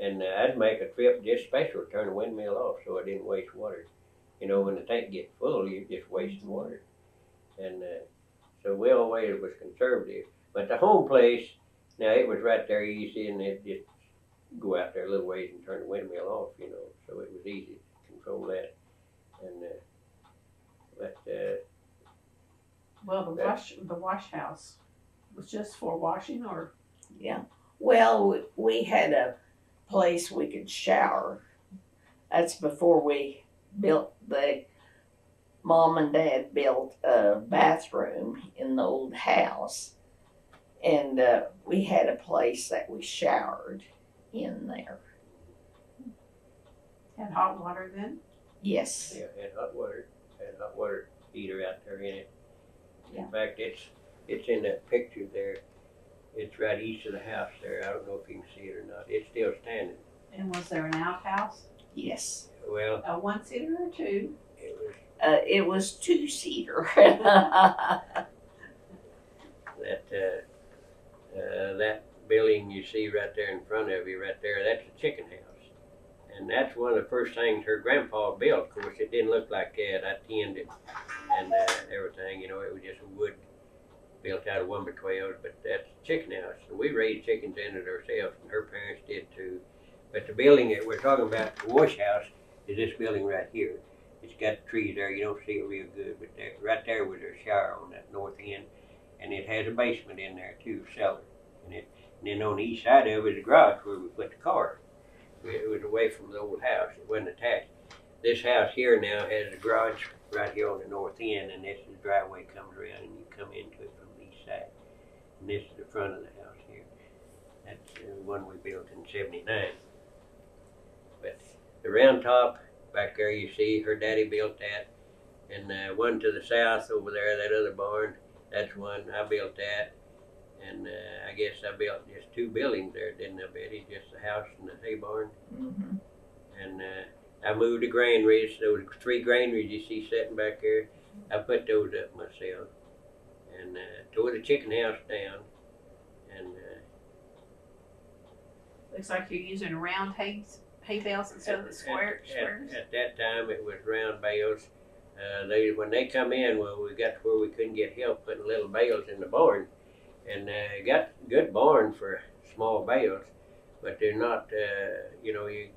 And uh, I'd make a trip just special to turn a windmill off so I didn't waste water. You know, when the tank gets full, you're just wasting water. And uh, so we always was conservative. But the home place, now it was right there easy, and it just go out there a little ways and turn the windmill off, you know, so it was easy to control that. And uh, but uh, well, the wash the wash house was just for washing, or yeah. Well, we had a place we could shower. That's before we built the mom and dad built a bathroom in the old house, and uh, we had a place that we showered in there. Had hot water then? Yes. Yeah, had hot water. Had hot water heater out there in it. In yeah. fact, it's it's in that picture there. It's right east of the house there. I don't know if you can see it or not. It's still standing. And was there an outhouse? Yes. Well, a one seater or two? It was. Uh, it was two seater. that uh, uh, that building you see right there in front of you, right there, that's a chicken house, and that's one of the first things her grandpa built. Of course, it didn't look like that. I tinned it and uh, everything. You know, it was just wood built out of one by twelves, but that's a chicken house. And we raised chickens in it ourselves, and her parents did too. But the building that we're talking about, the wash house, is this building right here. It's got trees there. You don't see it real good, but there, right there was their shower on that north end, and it has a basement in there too, cellar. And, it, and then on the east side of it was a garage where we put the car. It was away from the old house. It wasn't attached. This house here now has a garage right here on the north end, and this is the driveway comes around, and you come into it from the east side. And this is the front of the house here. That's the one we built in seventy-nine. But the round top back there, you see, her daddy built that. And uh, one to the south over there, that other barn, that's one. I built that. And uh, I guess I built just two buildings there, didn't I, Betty? Just the house and the hay barn. Mm-hmm. And uh, I moved the granaries. There was three granaries you see sitting back there. I put those up myself. And uh, tore the chicken house down. And uh, looks like you're using round hays. Hay bales instead of the square, at, squares? At, at that time, it was round bales. Uh, they, when they come in, well, we got to where we couldn't get help putting little bales in the barn. And uh, got good barn for small bales, but they're not, uh, you know, you,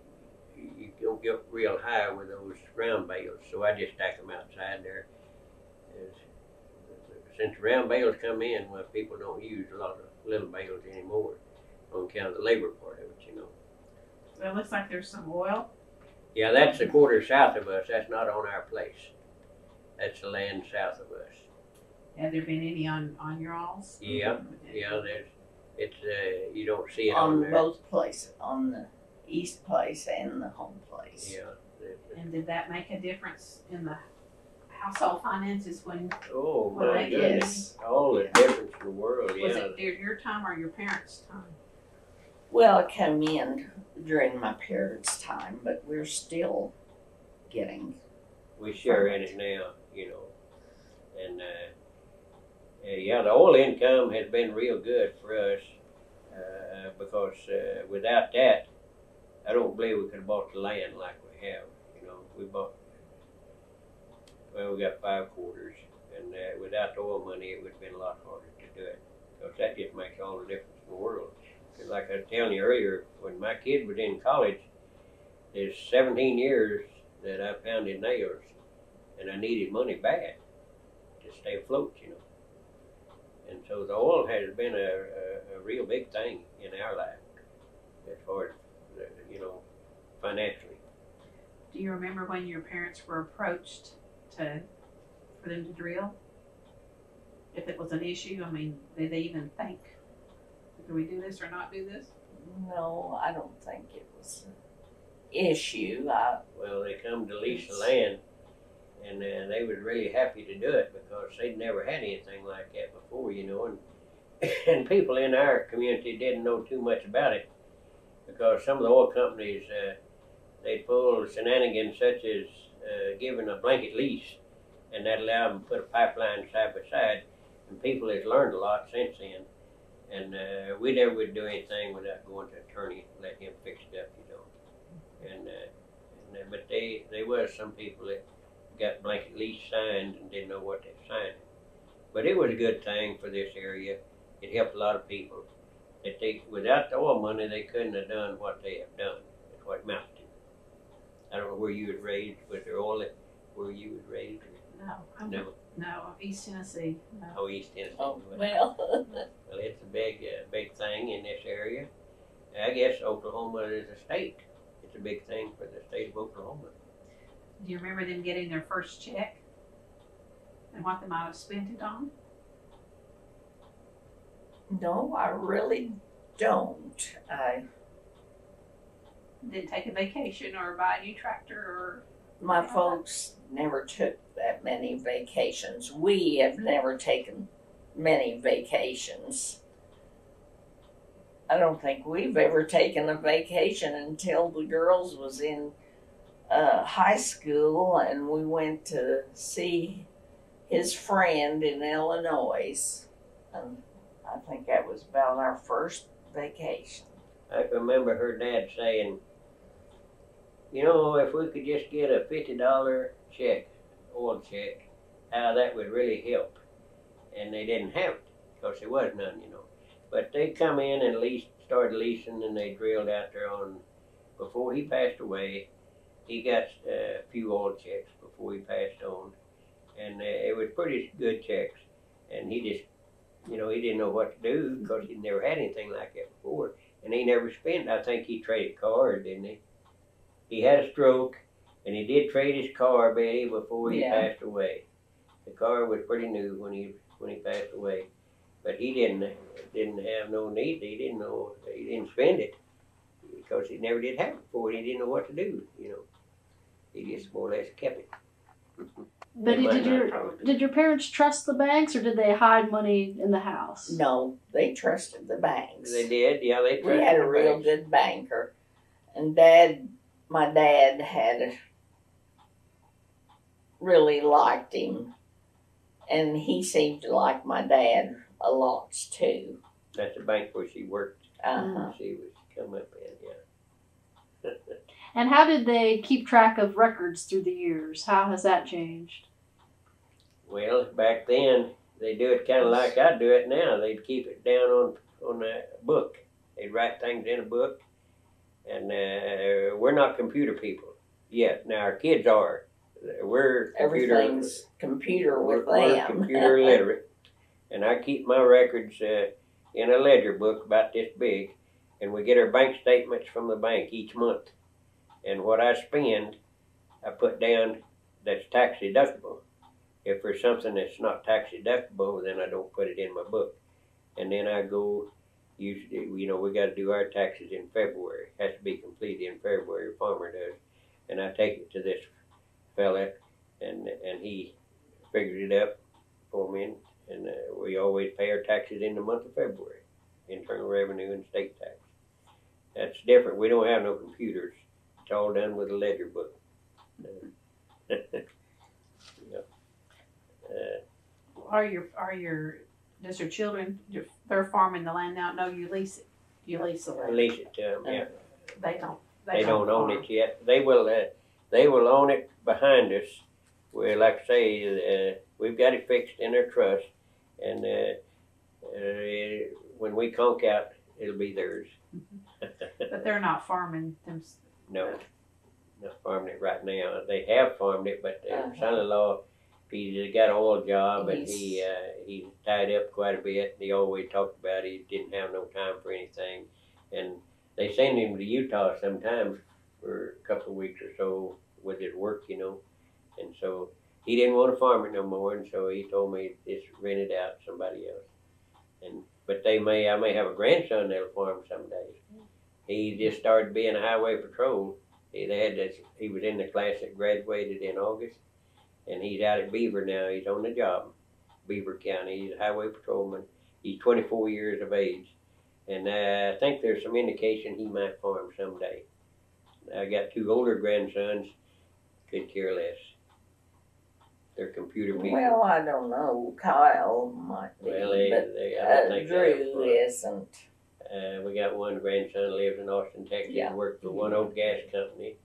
you don't get real high with those round bales. So I just stack them outside there. It's, since round bales come in, well, people don't use a lot of little bales anymore on account of the labor part of it, you know. So it looks like there's some oil. Yeah, that's the quarter south of us. That's not on our place. That's the land south of us. Have there been any on, on your alls? Yeah, yeah. There's, it's uh, you don't see it on, on there. Both places, on the east place and the home place. Yeah. And did that make a difference in the household finances when? Oh when my goodness! All the yeah. difference in the world. Was yeah. it during your time or your parents' time? Well, it came in during my parents' time, but we're still getting. We share in it now, you know. And uh, yeah, the oil income has been real good for us uh, because uh, without that, I don't believe we could have bought the land like we have. You know, we bought, well, we got five quarters, and uh, without the oil money, it would have been a lot harder to do it because that just makes all the difference in the world. Because like I was telling you earlier, when my kid was in college, there's seventeen years that I pounded nails, and I needed money bad to stay afloat, you know. And so the oil has been a, a, a real big thing in our life as far as, you know, financially. Do you remember when your parents were approached to, for them to drill? If it was an issue, I mean, did they even think, do we do this or not do this? No, I don't think it was an issue. I, well, they come to lease the land, and uh, they was really happy to do it because they'd never had anything like that before, you know. And, and people in our community didn't know too much about it because some of the oil companies, uh, they pull shenanigans such as uh, giving a blanket lease, and that allowed them to put a pipeline side by side. And people has learned a lot since then. And uh, we never would do anything without going to an attorney and let him fix it up, you know. And, uh, and uh, but they, they were some people that got blanket lease signed and didn't know what they signed. But it was a good thing for this area. It helped a lot of people. That they, without the oil money, they couldn't have done what they have done. That's what it amounted to. I don't know where you was raised. Was there oil that, where you was raised? No. I'm no. No, East Tennessee. No. Oh, East Tennessee. Oh, well. Well, it's a big, uh, big thing in this area. I guess Oklahoma is a state. It's a big thing for the state of Oklahoma. Do you remember them getting their first check and what they might have spent it on? No, I really don't. I didn't take a vacation or buy a new tractor or... My folks never took that many vacations. We have never taken many vacations. I don't think we've ever taken a vacation until the girls was in uh, high school, and we went to see his friend in Illinois. And I think that was about our first vacation. I can remember her dad saying, you know, if we could just get a fifty dollar check, oil check, how that would really help. And they didn't have it, because there was none, you know. But they come in and leased, started leasing, and they drilled out there on, before he passed away, he got a uh, few oil checks before he passed on. And uh, it was pretty good checks. And he just, you know, he didn't know what to do, because he'd never had anything like that before. And he never spent, I think he traded cars, didn't he? He had a stroke, and he did trade his car, Betty, before he yeah. passed away. The car was pretty new when he when he passed away, but he didn't didn't have no need. He didn't know he didn't spend it because he never did have it before. He didn't know what to do. You know, he just more or less kept it. Betty, did your did your parents trust the banks, or did they hide money in the house? No, they trusted the banks. They did, yeah. They trusted. We had a real good banker, and Dad. My dad had really liked him, and he seemed to like my dad a lot too. That's the bank where she worked. Uh-huh. She was come up in, yeah. And how did they keep track of records through the years? How has that changed? Well, back then they do it kind of like I do it now. They'd keep it down on on a book. They'd write things in a book. And uh, we're not computer people yet. Now our kids are. We're computer, everything's computer with we're, them. We're computer literate, and I keep my records uh, in a ledger book about this big, and we get our bank statements from the bank each month, and what I spend, I put down that's tax deductible. If there's something that's not tax deductible, then I don't put it in my book, and then I go. Usually, you know, we got to do our taxes in February. It has to be completed in February. The farmer does, and I take it to this fella, and and he figures it up for me. And uh, we always pay our taxes in the month of February, internal revenue and state tax. That's different. We don't have no computers. It's all done with a ledger book. Uh, you know. uh, are your are your does your children they're farming the land now? No, you lease it. You lease the land. Lease it to them. Yeah. They don't. They, they don't, don't own farm. it yet. They will. Uh, they will own it behind us. We like I say uh, we've got it fixed in their trust, and uh, uh, when we conk out, it'll be theirs. Mm-hmm. But they're not farming themselves. No. Not farming it right now. They have farmed it, but their uh-huh. son-in-law, he's got an oil job, and he's, he uh, he's tied up quite a bit. He always talked about he didn't have no time for anything, and they send him to Utah sometimes for a couple of weeks or so with his work, you know. And so he didn't want to farm it no more, and so he told me it's rented out to somebody else. And but they may, I may have a grandson that'll farm someday. He just started being a highway patrol. He they had this, he was in the class that graduated in August, and he's out at Beaver now. He's on the job, Beaver County. He's a highway patrolman. He's twenty-four years of age, and uh, I think there's some indication he might farm someday. I got two older grandsons, could care less. They're computer people. Well, I don't know. Kyle might be, well, they, but they, I don't uh, think Drew isn't. Uh, we got one grandson lives in Austin, Texas, yeah. worked for one old gas company.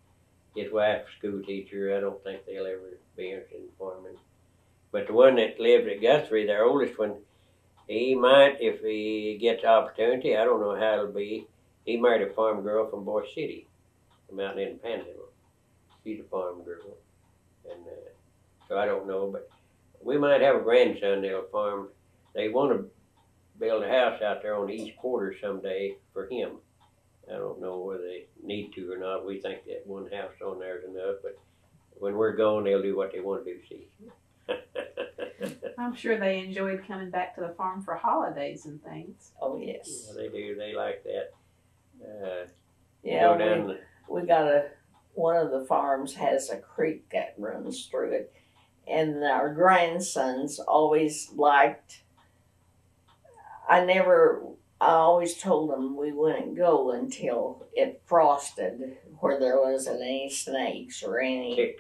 His wife's a school teacher. I don't think they'll ever be interested in farming. But the one that lived at Guthrie, their oldest one, he might, if he gets opportunity, I don't know how it'll be, he married a farm girl from Boise City, from out in Panhandle. She's a farm girl. And uh, so I don't know, but we might have a grandson that'll farm. They want to build a house out there on the east quarter someday for him. I don't know whether they need to or not. We think that one house on there is enough, but when we're gone, they'll do what they want to do, see. I'm sure they enjoyed coming back to the farm for holidays and things. Oh, yes. Yeah, they do. They like that. Uh, yeah, we, down the, we got a, one of the farms has a creek that runs through it, and our grandsons always liked, I never... I always told them we wouldn't go until it frosted, where there wasn't any snakes or anything,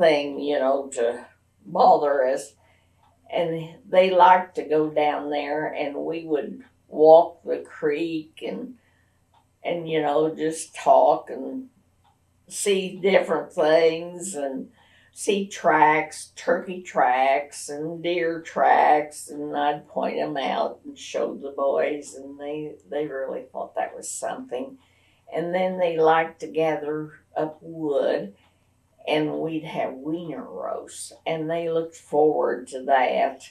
yeah. you know, to bother us. And they liked to go down there, and we would walk the creek and, and you know, just talk and see different things and see tracks, turkey tracks and deer tracks, and I'd point them out and show the boys, and they, they really thought that was something. And then they liked to gather up wood, and we'd have wiener roasts, and they looked forward to that.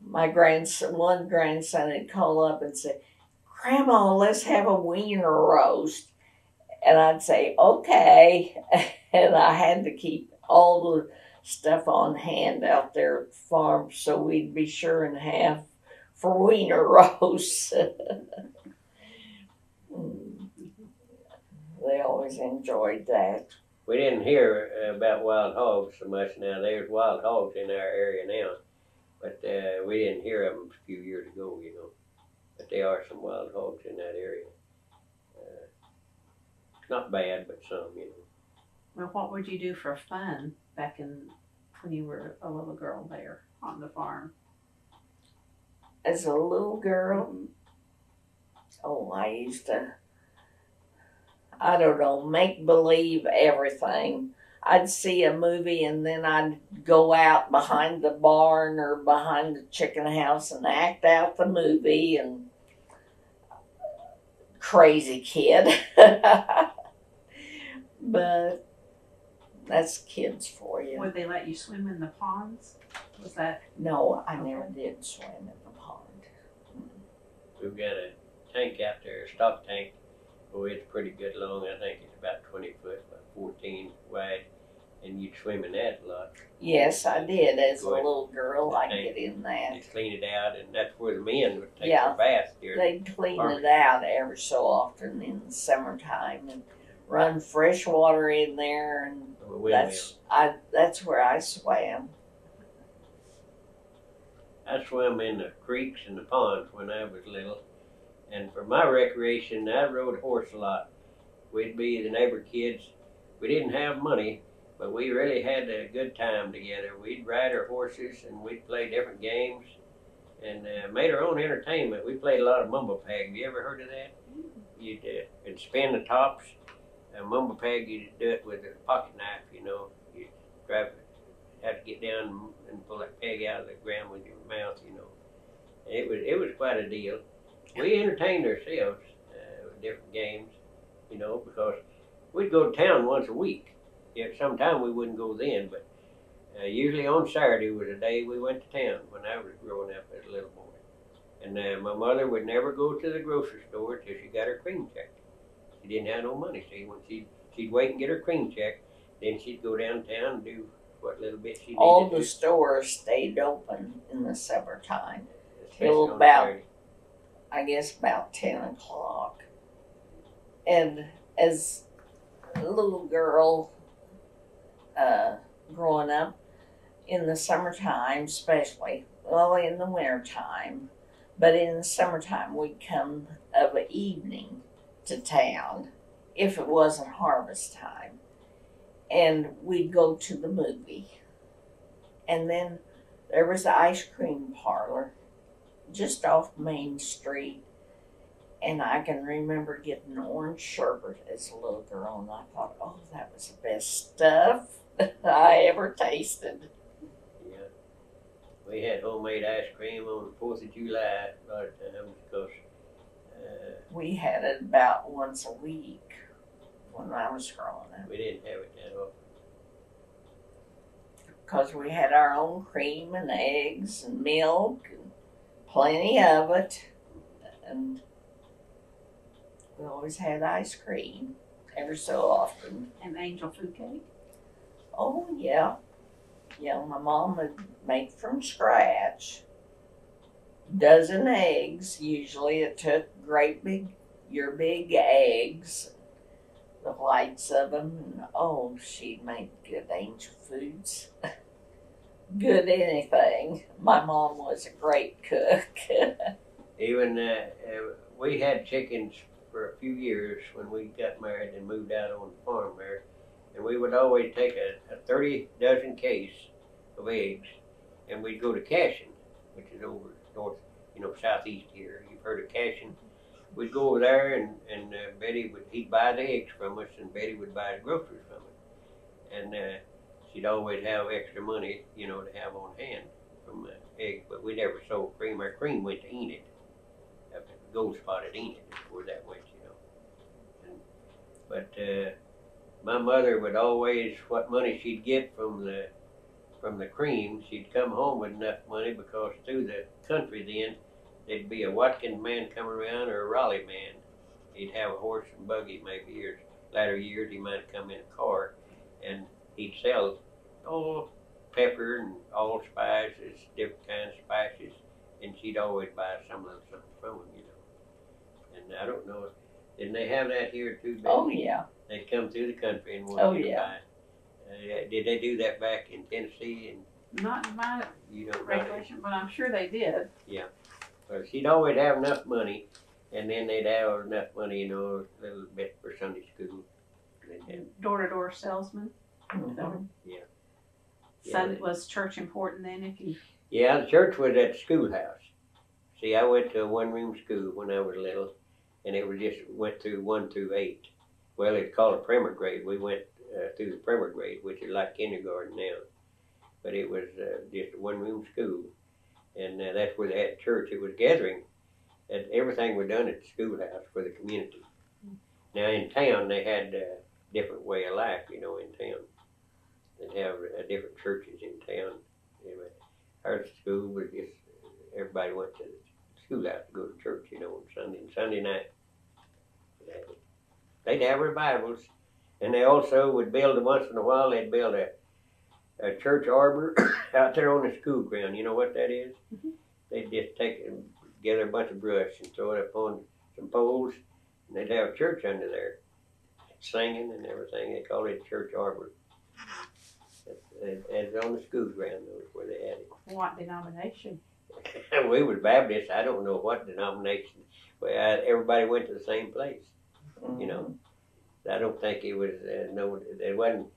My grandson, one grandson would call up and say, "Grandma, let's have a wiener roast." And I'd say, "Okay." And I had to keep all the stuff on hand out there at the farm, so we'd be sure and have for wiener roasts. They always enjoyed that. We didn't hear about wild hogs so much now. There's wild hogs in our area now, but uh, we didn't hear of them a few years ago, you know. But there are some wild hogs in that area. Uh, not bad, but some, you know. Well, what would you do for fun back in when you were a little girl there on the farm? As a little girl, oh, I used to, I don't know, make believe everything. I'd see a movie, and then I'd go out behind the barn or behind the chicken house and act out the movie, and crazy kid. But that's kids for you. Would they let you swim in the ponds? Was that? No, I okay. never did swim in the pond. We've got a tank out there, a stock tank. Oh, it's pretty good long. I think it's about twenty foot, about fourteen wide. And you'd swim in that a lot. Yes, I did. As a little girl, I'd get in that. You'd clean it out, and that's where the men would take yeah, their bath. Yeah, they'd clean it out every so often in the summertime, and run fresh water in there, and that's I that's where I swam. I swam in the creeks and the ponds when I was little, and for my recreation I rode a horse a lot. We'd be the neighbor kids. We didn't have money, But we really had a good time together. We'd ride our horses and we'd play different games and uh, made our own entertainment. We played a lot of mumble peg. Have you ever heard of that? You'd uh, spin the tops. A mumble peg, you'd do it with a pocket knife, you know. You'd grab it, have to get down and pull that peg out of the ground with your mouth, you know. And it was, it was quite a deal. We entertained ourselves uh, with different games, you know, because we'd go to town once a week. Yeah, sometime we wouldn't go then, but uh, usually on Saturday was the day we went to town when I was growing up as a little boy. And uh, my mother would never go to the grocery store till she got her cream check. She didn't have no money, see. When she'd, she'd wait and get her cream check, then she'd go downtown and do what little bit she needed. All the stores stayed open in the summer time till about, Saturday. I guess, about ten o'clock. And as a little girl, Uh, growing up, in the summertime especially, well, in the wintertime, but in the summertime we'd come of an evening to town if it wasn't harvest time, and we'd go to the movie. And then there was the ice cream parlor just off Main Street, and I can remember getting orange sherbet as a little girl, and I thought, oh, that was the best stuff I ever tasted. Yeah. We had homemade ice cream on the fourth of July a lot of times because uh, we had it about once a week when I was growing up. We didn't have it that often. Because we had our own cream and eggs and milk and plenty of it. And we always had ice cream ever so often. And angel food cake? Oh, yeah. Yeah, my mom would make from scratch dozen eggs. Usually it took great big, your big eggs, the whites of them. Oh, she'd make good angel foods. Good anything. My mom was a great cook. Even uh, we had chickens for a few years when we got married and moved out on the farm there. And we would always take a, a thirty dozen case of eggs, and we'd go to Cashin, which is over north, you know, southeast here. You've heard of Cashin. We'd go over there, and, and uh, Betty would, he'd buy the eggs from us, and Betty would buy the groceries from us. And uh, she'd always have extra money, you know, to have on hand from the eggs, but we never sold cream. Our cream went to Enid, up at Gold Spotted Enid, before that went, you know. And, but, uh, my mother would always, what money she'd get from the from the cream, she'd come home with enough money, because through the country then, there'd be a Watkins man come around or a Raleigh man. He'd have a horse and buggy maybe, years latter years he might come in a car, and he'd sell all pepper and all spices, different kinds of spices, and she'd always buy some little something from him, you know. And I don't know, didn't they have that here too, baby? Oh, yeah. They'd come through the country and wanted oh, to yeah. buy. Uh, did they do that back in Tennessee? And not in my you know, regulation, but I'm sure they did. Yeah. Well, she'd always have enough money, and then they'd have enough money, you know, a little bit for Sunday school. Door-to-door salesman. Mm-hmm. So, yeah. So yeah, was church important then? If you... Yeah, the church was at the schoolhouse. See, I went to a one-room school when I was little, and it was just went through one through eight. Well, it's called a primer grade. We went uh, through the primer grade, which is like kindergarten now. But it was uh, just a one-room school. And uh, that's where they had church. It was gathering. And everything was done at the schoolhouse for the community. Now, in town, they had a uh, different way of life, you know, in town. They'd have uh, different churches in town. Anyway, our school was just, everybody went to the schoolhouse to go to church, you know, on Sunday and Sunday night. That was, they'd have revivals, and they also would build, once in a while, they'd build a, a church arbor out there on the school ground. You know what that is? Mm-hmm. They'd just take and gather a bunch of brush and throw it up on some poles, and they'd have a church under there, singing and everything. They called it church arbor. And it's on the school ground, though, is where they had it. What denomination? We were Baptists. I don't know what denomination. Well, I, everybody went to the same place. You know, I don't think it was uh, no. There wasn't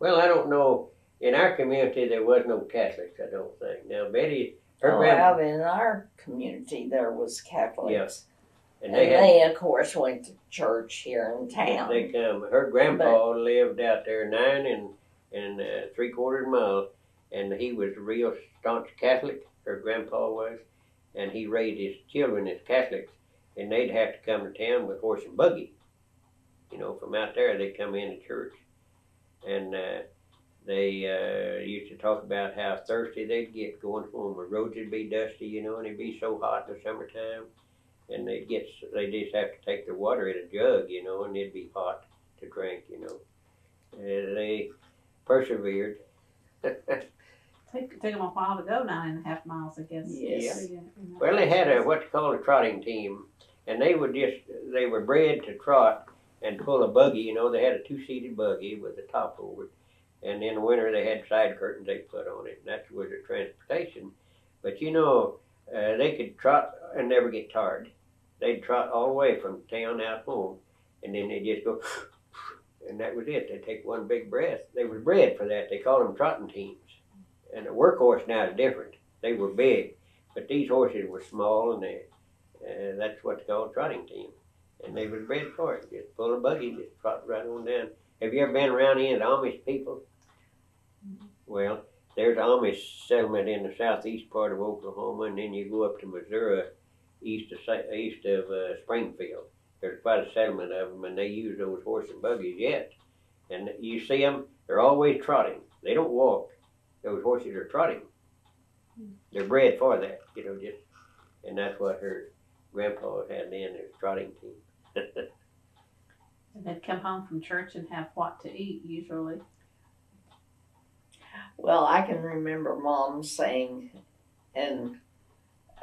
Well, I don't know. In our community, there was no Catholics, I don't think. Now, Betty... Her oh, well, in our community, there was Catholics. Yes. And, and they, had, they, of course, went to church here in town. They come. Her grandpa but, lived out there nine and, and uh, three-quarters miles, and he was a real staunch Catholic, her grandpa was, and he raised his children as Catholics, and they'd have to come to town with horse and buggy. You know, from out there, they'd come into church. And... Uh, They uh, used to talk about how thirsty they'd get going home. The roads would be dusty, you know, and it'd be so hot in the summertime. And they'd get, they just have to take the water in a jug, you know, and it'd be hot to drink, you know. And they persevered. It took them a while to go nine and a half miles, I guess. Yes. Yeah. Well, they had a what's called a trotting team, and they would just, they were bred to trot and pull a buggy, you know. They had a two-seated buggy with a top over it. And in the winter, they had side curtains they put on it, and that was their transportation. But, you know, uh, they could trot and never get tired. They'd trot all the way from town out home, and then they'd just go, and that was it. They'd take one big breath. They were bred for that. They called them trotting teams. And a workhorse now is different. They were big, but these horses were small, and they, uh, that's what's called trotting team. And they were bred for it. Just pull a buggy, just trot right on down. Have you ever been around any of the Amish people? Well, there's an Amish settlement in the southeast part of Oklahoma, and then you go up to Missouri, east of, east of uh, Springfield. There's quite a settlement of them, and they use those horse and buggies yet. And you see them, they're always trotting. They don't walk. Those horses are trotting. They're bred for that, you know, just, and that's what her grandpa had then, their trotting team. And they'd come home from church and have what to eat, usually. Well, I can remember Mom saying, and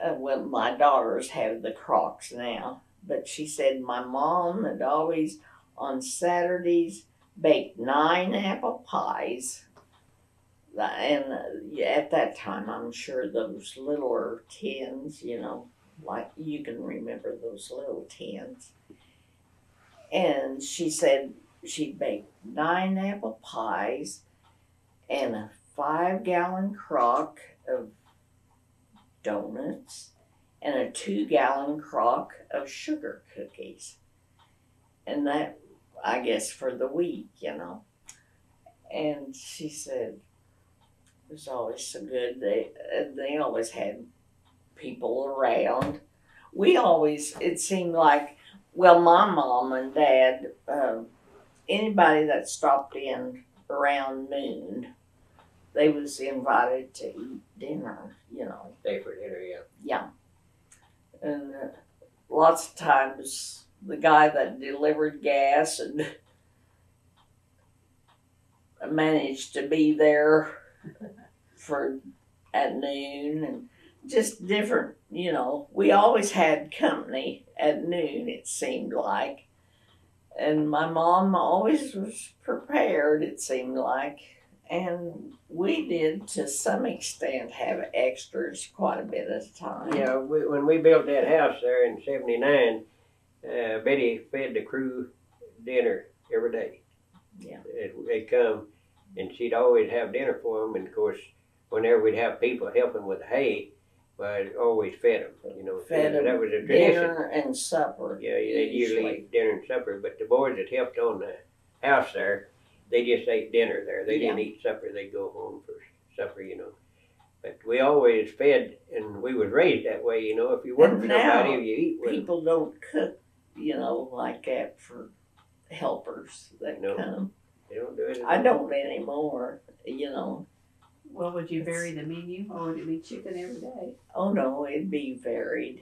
uh, well, my daughters have the Crocs now, but she said my mom had always, on Saturdays, baked nine apple pies. And uh, at that time, I'm sure those littler tins, you know, like you can remember those little tins. And she said she baked nine apple pies and a five-gallon crock of donuts and a two-gallon crock of sugar cookies. And that, I guess, for the week, you know. And she said it was always so good. They, they always had people around. We always, it seemed like, well, my mom and dad, uh, anybody that stopped in around noon, they was invited to eat dinner, you know. Stay for dinner, yeah. Yeah. And uh, lots of times the guy that delivered gas and managed to be there for at noon and just different, you know, we always had company at noon, it seemed like. And my mom always was prepared, it seemed like. And we did, to some extent, have extras quite a bit of the time. Yeah, we, when we built that house there in seventy-nine, uh, Betty fed the crew dinner every day. Yeah. They'd come, and she'd always have dinner for them. And, of course, whenever we'd have people helping with hay, but I always fed them, you know. Fed them that was a tradition. Dinner and supper. Yeah, they usually ate dinner and supper. But the boys that helped on the house there, they just ate dinner there. They yeah. didn't eat supper. They'd go home for supper, you know. But we always fed, and we was raised that way, you know. If you work for somebody, if you eat with people them. Don't cook, you know, like that for helpers that no, come. They don't do it. I don't anymore, you know. Well, would you vary the menu, or would it be chicken every day? Oh, no, it'd be varied.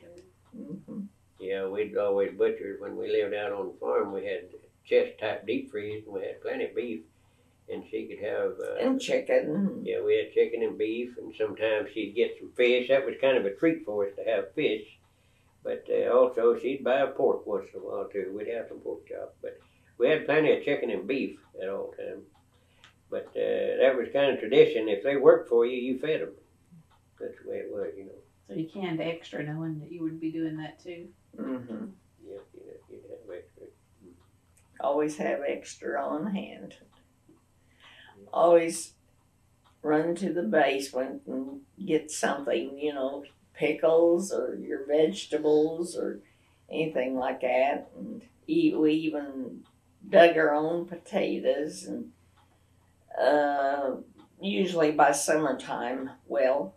Mm-hmm. Yeah, we'd always butcher. When we lived out on the farm, we had chest-type deep freeze, and we had plenty of beef, and she could have... Uh, and chicken. Yeah, we had chicken and beef, and sometimes she'd get some fish. That was kind of a treat for us to have fish, but uh, also she'd buy a pork once in a while, too. We'd have some pork chop, but we had plenty of chicken and beef at all times. But uh, that was kind of tradition. If they worked for you, you fed them. That's the way it was, you know. So you canned extra knowing that you would be doing that too? Mm-hmm. Yeah, you'd, you'd have extra. Always have extra on hand. always run to the basement and get something, you know, pickles or your vegetables or anything like that. And we even dug our own potatoes. And uh, usually by summertime, well,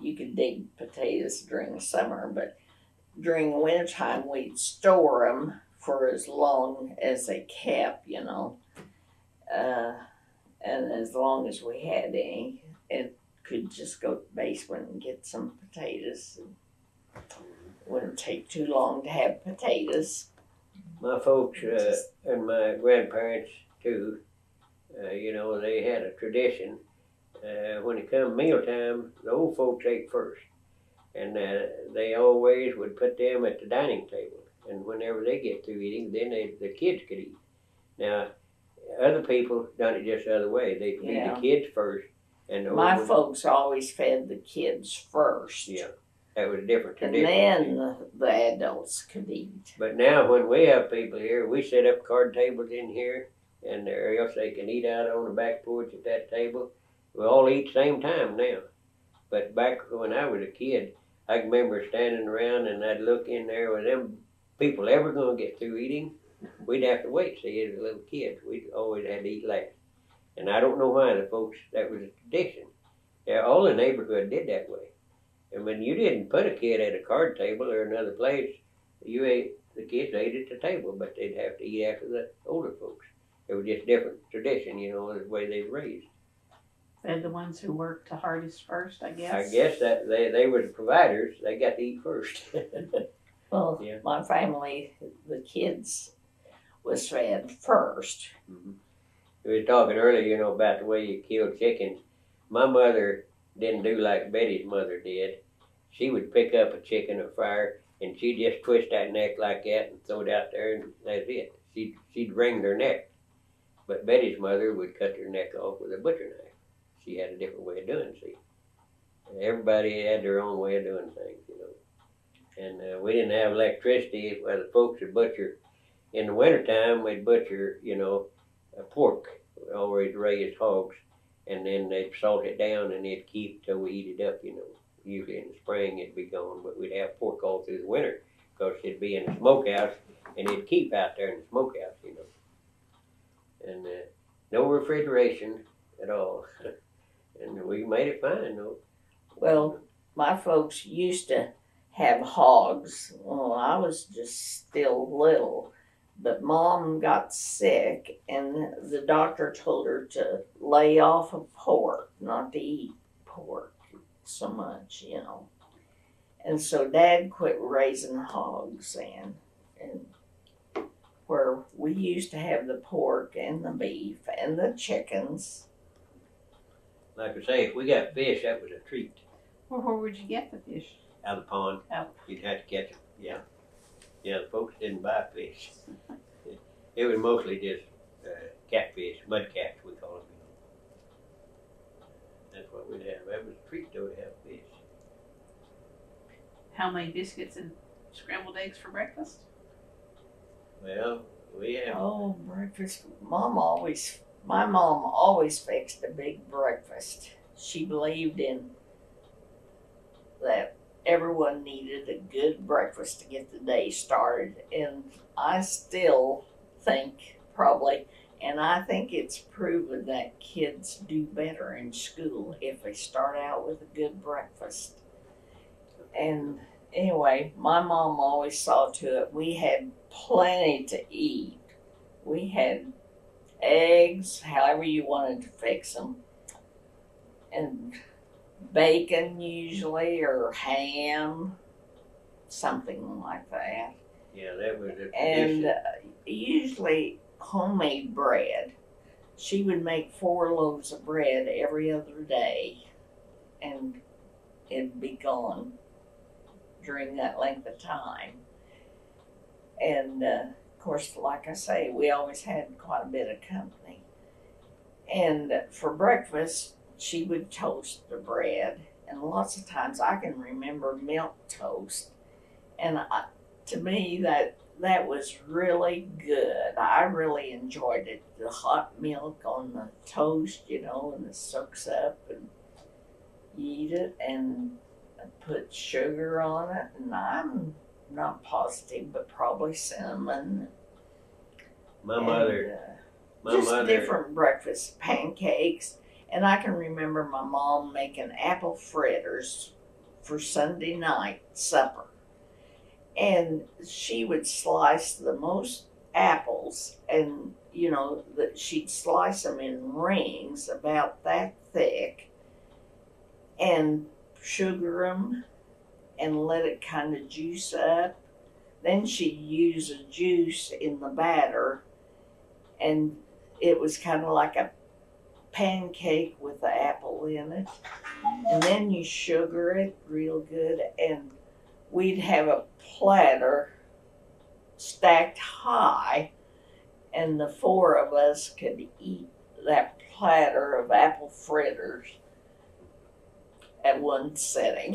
you could dig potatoes during the summer, but during the wintertime we'd store them for as long as they kept, you know, uh, and as long as we had any, it could just go to the basement and get some potatoes. It wouldn't take too long to have potatoes. My folks uh, and my grandparents too, uh, you know, they had a tradition. Uh, when it come mealtime, the old folks ate first, and uh, they always would put them at the dining table. And whenever they get through eating, then they, the kids could eat. Now, other people done it just the other way. They feed yeah. the kids first, and the my folks always fed the kids first. Yeah, that was a different tradition. And then the, the adults could eat. But now, when we have people here, we set up card tables in here, and or else they can eat out on the back porch at that table. We all eat same time now, but back when I was a kid, I remember standing around and I'd look in there with them people ever going to get through eating. We'd have to wait, see, as little kids. We always had to eat last. And I don't know why the folks, that was a tradition. Yeah, all the neighborhood did that way. And when you didn't put a kid at a card table or another place, you ate, the kids ate at the table, but they'd have to eat after the older folks. It was just different tradition, you know, the way they were raised. They're the ones who worked the hardest first, I guess. I guess that they, they were the providers. They got to eat first. Well, yeah. My family, the kids, was fed first. Mm-hmm. We were talking earlier, you know, about the way you killed chickens. My mother didn't do like Betty's mother did. She would pick up a chicken or fire, and she'd just twist that neck like that and throw it out there, and that's it. She'd, she'd wring their neck. But Betty's mother would cut their neck off with a butcher knife. She had a different way of doing, see. Everybody had their own way of doing things, you know. And uh, we didn't have electricity. Well, the folks would butcher. In the wintertime, we'd butcher, you know, a pork, always raised hogs, and then they'd salt it down and they'd keep till we eat it up, you know. Usually in the spring it'd be gone, but we'd have pork all through the winter because it'd be in the smokehouse and it'd keep out there in the smokehouse, you know. And uh, no refrigeration at all. And we made it fine, though. Well, my folks used to have hogs. Well, I was just still little, but Mom got sick, and the doctor told her to lay off of pork, not to eat pork so much, you know. And so Dad quit raising hogs, and, and where we used to have the pork and the beef and the chickens. Like I say, if we got fish, that was a treat. Well, where would you get the fish? Out of the pond. Oh. You'd have to catch them, yeah. Yeah, the folks didn't buy fish. It was mostly just uh, catfish, mudcaps, we call them. That's what we'd have. That was a treat, though, to have fish. How many biscuits and scrambled eggs for breakfast? Well, we had... Oh, breakfast. Mom always... My mom always fixed a big breakfast. She believed in that everyone needed a good breakfast to get the day started. And I still think probably, and I think it's proven that kids do better in school if they start out with a good breakfast. And anyway, my mom always saw to it. We had plenty to eat. We had eggs, however you wanted to fix them, and bacon usually, or ham, something like that. Yeah, that was a and uh, usually homemade bread. She would make four loaves of bread every other day, and it'd be gone during that length of time. And uh, of course, like I say, we always had quite a bit of company. And for breakfast, she would toast the bread. And lots of times I can remember milk toast. And I, to me, that that was really good. I really enjoyed it. The hot milk on the toast, you know, and it soaks up and you eat it and put sugar on it. And I'm not positive, but probably cinnamon. My and, mother. Uh, my just mother. Different breakfast pancakes. And I can remember my mom making apple fritters for Sunday night supper. And she would slice the most apples, and you know, that she'd slice them in rings about that thick and sugar them and let it kind of juice up. Then she'd use a juice in the batter, and it was kind of like a pancake with the apple in it. And then you sugar it real good, and we'd have a platter stacked high, and the four of us could eat that platter of apple fritters at one sitting.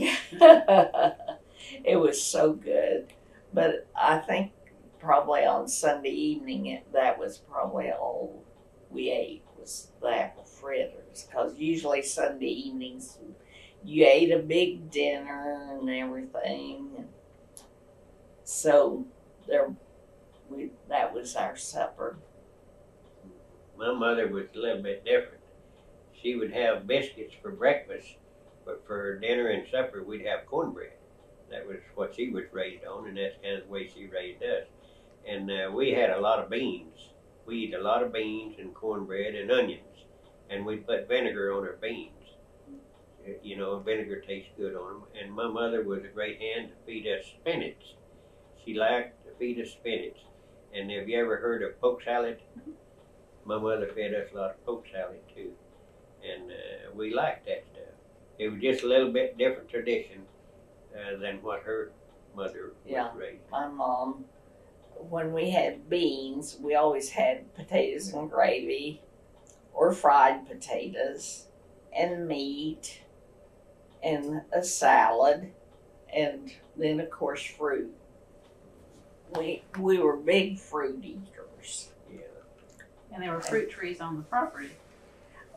It was so good. But I think probably on Sunday evening, it, that was probably all we ate, was the apple fritters, because usually Sunday evenings you ate a big dinner and everything. And so there, we, that was our supper. My mother was a little bit different. She would have biscuits for breakfast, but for dinner and supper we'd have cornbread. That was what she was raised on, and that's kind of the way she raised us. And uh, we had a lot of beans. We eat a lot of beans and cornbread and onions, and we put vinegar on our beans. You know, vinegar tastes good on them. And my mother was a great hand to feed us spinach. She liked to feed us spinach. And have you ever heard of poke salad? My mother fed us a lot of poke salad too. And uh, we liked that stuff. It was just a little bit different tradition uh, than what her mother yeah, was raised. My mom, when we had beans, we always had potatoes and gravy or fried potatoes and meat and a salad, and then of course fruit. We we were big fruit eaters. Yeah. And there were fruit trees on the property.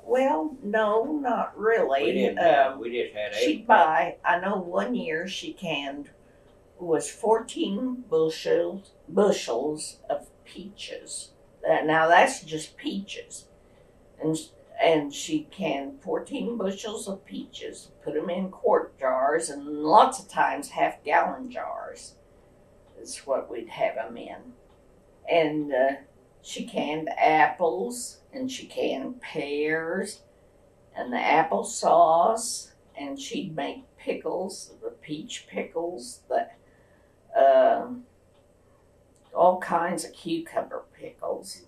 Well, no, not really. We didn't. Uh, we just had eight. She'd buy. I know one year she canned was fourteen bushels bushels of peaches. Now that's just peaches, and. And she canned fourteen bushels of peaches, put them in quart jars, and lots of times half-gallon jars is what we'd have them in. And uh, she canned apples, and she canned pears, and the applesauce, and she'd make pickles, the peach pickles, the, uh, all kinds of cucumber pickles,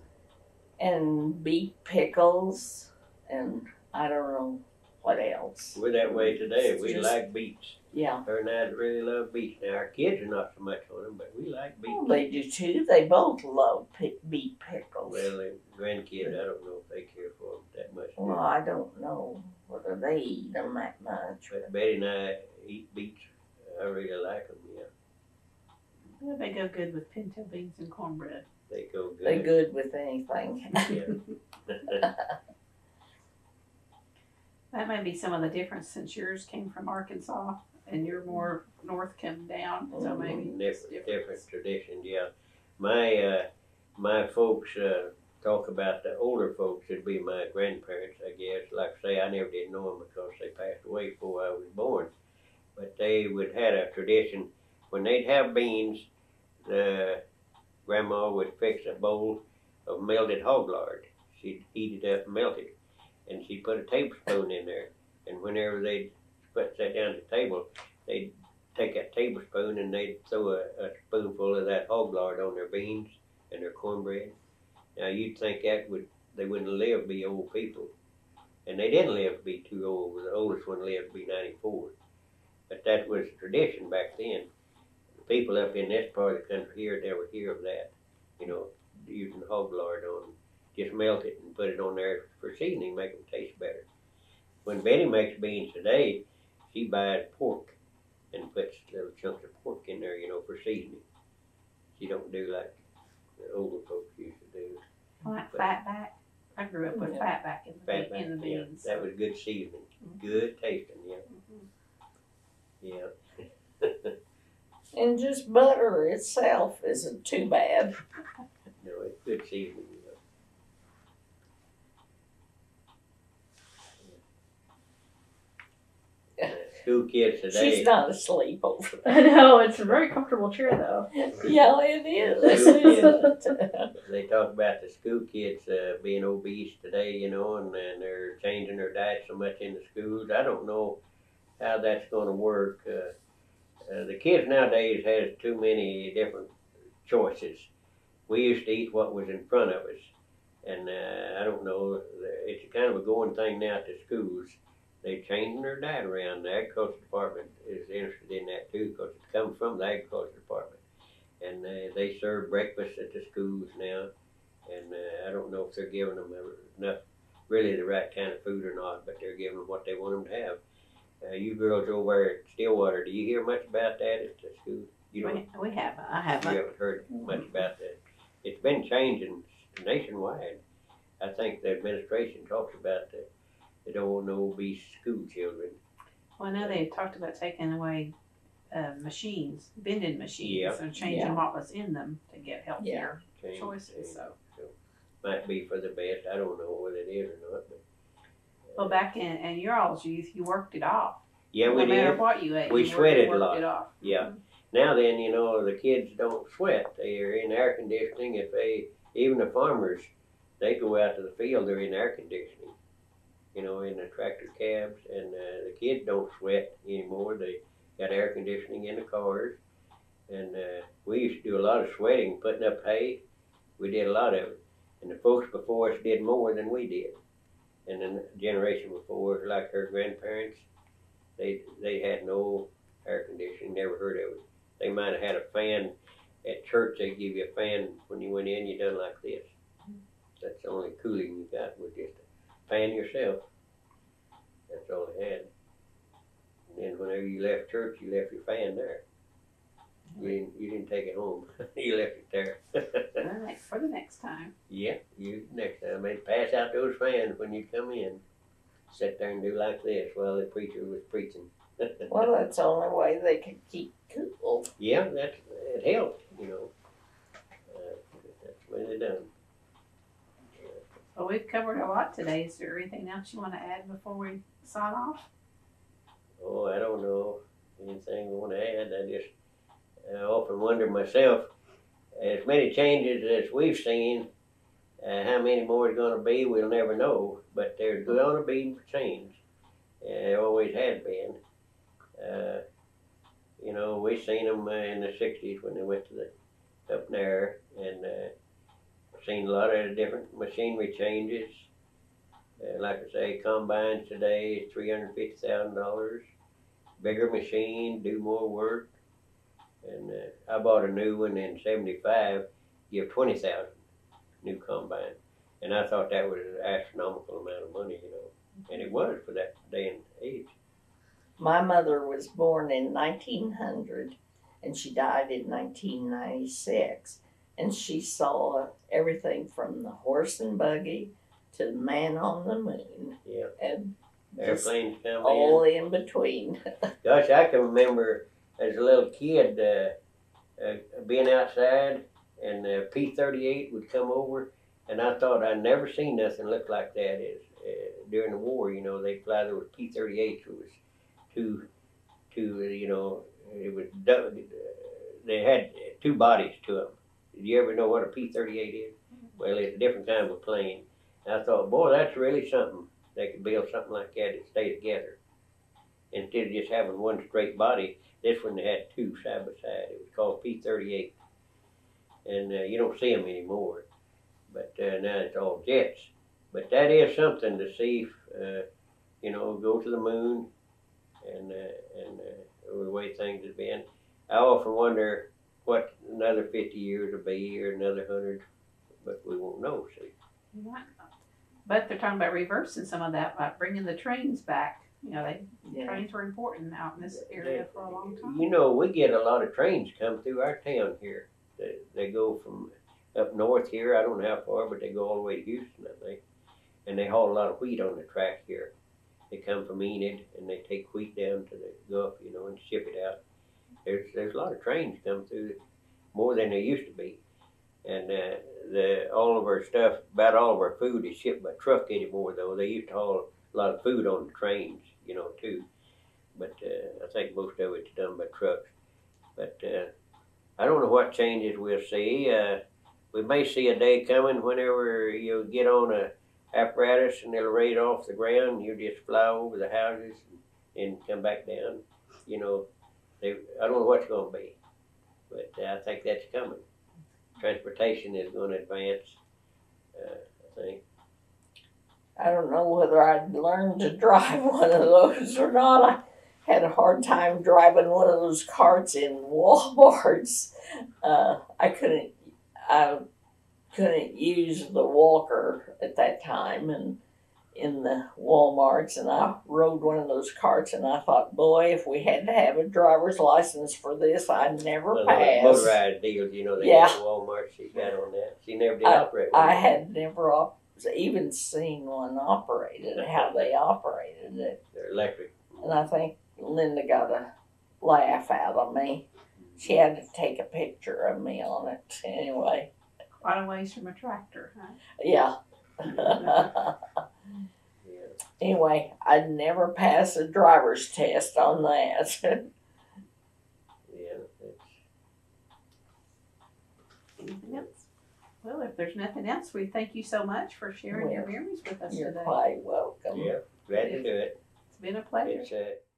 and beet pickles. And I don't know what else. We're that way today. It's we just, like beets. Yeah. Her and I really love beets. Now, our kids are not so much on them, but we like beets. Well, they do too. They both love beet pickles. Well, the grandkids, I don't know if they care for them that much. Well, no, I don't know whether they eat them that much. But Betty and I eat beets. I really like them, yeah. Well, they go good with pinto beans and cornbread. They go good. They're good with anything. Yeah. That may be some of the difference, since yours came from Arkansas and you're more north come down, so maybe different, different traditions. Yeah, my uh, my folks uh, talk about the older folks. It'd be my grandparents, I guess. Like I say, I never did know them because they passed away before I was born. But they would had a tradition when they'd have beans. The grandma would fix a bowl of melted hog lard. She'd heat it up and melt it. And she put a tablespoon in there, and whenever they'd put that down to the table, they'd take that tablespoon and they'd throw a, a spoonful of that hog lard on their beans and their cornbread. Now you'd think that would they wouldn't live to be old people, and they didn't live to be too old. The oldest one lived to be ninety-four, but that was a tradition back then. The people up in this part of the country here never hear of that, you know, using hog lard on. Just melt it and put it on there for seasoning, make them taste better. When Betty makes beans today, she buys pork and puts little chunks of pork in there, you know, for seasoning. She don't don't do like the older folks used to do. Like flatback. I grew up with yeah. flatback in the, fat back, in the yeah. beans. That was good seasoning. Mm-hmm. Good tasting, yeah. Mm-hmm. Yeah. And just butter itself isn't too bad. No, it's good seasoning. Two kids today. She's not asleep over there. I know, it's a very comfortable chair though. Yeah, it is. Kids, they talk about the school kids uh, being obese today, you know, and, and they're changing their diet so much in the schools. I don't know how that's going to work. Uh, uh, the kids nowadays has too many different choices. We used to eat what was in front of us, and uh, I don't know, it's kind of a going thing now at the schools. They're changing their diet around. The agriculture department is interested in that too, because it comes from the agriculture department. And uh, they serve breakfast at the schools now. And uh, I don't know if they're giving them enough, really the right kind of food or not, but they're giving them what they want them to have. Uh, you girls over at Stillwater, do you hear much about that at the school? You don't, we, we haven't. I haven't. You haven't heard much about that. It's been changing nationwide. I think the administration talks about that. They don't want no obese school children. Well, I know they talked about taking away uh, machines, vending machines, yeah. and changing yeah. what was in them to get healthier yeah. change, choices. Change. So. so might be for the best. I don't know whether it is or not. But, uh, well, back in and your all's youth, you worked it off. Yeah, we no did. No matter what you ate, we you sweated worked, a lot. It off. Yeah. Mm-hmm. Now then, you know, the kids don't sweat. They are in air conditioning. If they, even the farmers, they go out to the field. They're in air conditioning. You know, in the tractor cabs, and uh, the kids don't sweat anymore. They got air conditioning in the cars, and uh, we used to do a lot of sweating, putting up hay. We did a lot of it, and the folks before us did more than we did. And then the generation before, like her grandparents, they they had no air conditioning, never heard of it. They might have had a fan. At church, they give you a fan when you went in. You done like this. That's the only cooling you got was just a fan yourself. That's all I had. And then whenever you left church, you left your fan there. You didn't, you didn't take it home. You left it there. All right, for the next time. Yeah, you next time. They'd pass out those fans when you come in. Sit there and do like this while the preacher was preaching. Well, that's the only way they could keep cool. Yeah, that's, it helped, you know. Uh, that's the way they done. Well, we've covered a lot today. Is there anything else you want to add before we sign off? Oh, I don't know anything I want to add. I just I often wonder myself, as many changes as we've seen, uh, how many more is going to be, we'll never know. But there's going to be change. Uh, there always has been. Uh, you know, we seen them uh, in the sixties when they went to the up there, and uh, seen a lot of different machinery changes. Uh, like I say, combines today is three hundred fifty thousand dollars. Bigger machine, do more work. And uh, I bought a new one in seventy-five, give twenty thousand dollars new combine. And I thought that was an astronomical amount of money, you know. And it was for that day and age. My mother was born in nineteen hundred and she died in nineteen ninety-six. And she saw everything from the horse and buggy to the man on the moon. Yeah. And airplanes come all in. in between. Gosh, I can remember as a little kid uh, uh, being outside and the uh, P thirty-eight would come over, and I thought I'd never seen nothing look like that. Is uh, during the war, you know, they'd fly those P thirty-eights. It was two, two, you know, it was they had two bodies to them. Did you ever know what a P thirty-eight is? Well, it's a different kind of a plane. And I thought, boy, that's really something. They could build something like that and stay together. Instead of just having one straight body, this one had two side by side. It was called P thirty-eight. And uh, you don't see them anymore. But uh, now it's all jets. But that is something to see, uh, you know, go to the moon and, uh, and uh, the way things have been. I often wonder what another fifty years will be, or another one hundred, but we won't know, see. Right. But they're talking about reversing some of that, by bringing the trains back. You know, they, yeah. trains were important out in this area they, for a long time. You know, we get a lot of trains come through our town here. They, They go from up north here, I don't know how far, but they go all the way to Houston, I think. And they haul a lot of wheat on the track here. They come from Enid, and they take wheat down to the Gulf, you know, and ship it out. There's, there's a lot of trains come through, more than there used to be. And uh, the, all of our stuff, about all of our food is shipped by truck anymore, though. They used to haul a lot of food on the trains, you know, too. But uh, I think most of it's done by trucks. But uh, I don't know what changes we'll see. Uh, we may see a day coming whenever you get on a apparatus and they'll raid off the ground. You just fly over the houses and, and come back down. You know, they, I don't know what's going to be, but uh, I think that's coming. Transportation is going to advance, uh, I think. I don't know whether I'd learn to drive one of those or not. I had a hard time driving one of those carts in WalMarts. Uh, I couldn't. I, couldn't use the walker at that time and in the WalMarts, and I rode one of those carts, and I thought, boy, if we had to have a driver's license for this, I'd never well, pass. Motorized deals, you know, they yeah. got WalMarts, she got on that. She never did I, operate one. I had never op even seen one operated, how they operated it. They're electric. And I think Linda got a laugh out of me. She had to take a picture of me on it anyway. Quite a ways from a tractor, huh? Yeah. Anyway, I'd never pass a driver's test on that. Yeah. Anything else? Well, if there's nothing else, we thank you so much for sharing well, your memories with us you're today. You're quite welcome. Yeah, glad to do it. It's been a pleasure. It's, uh,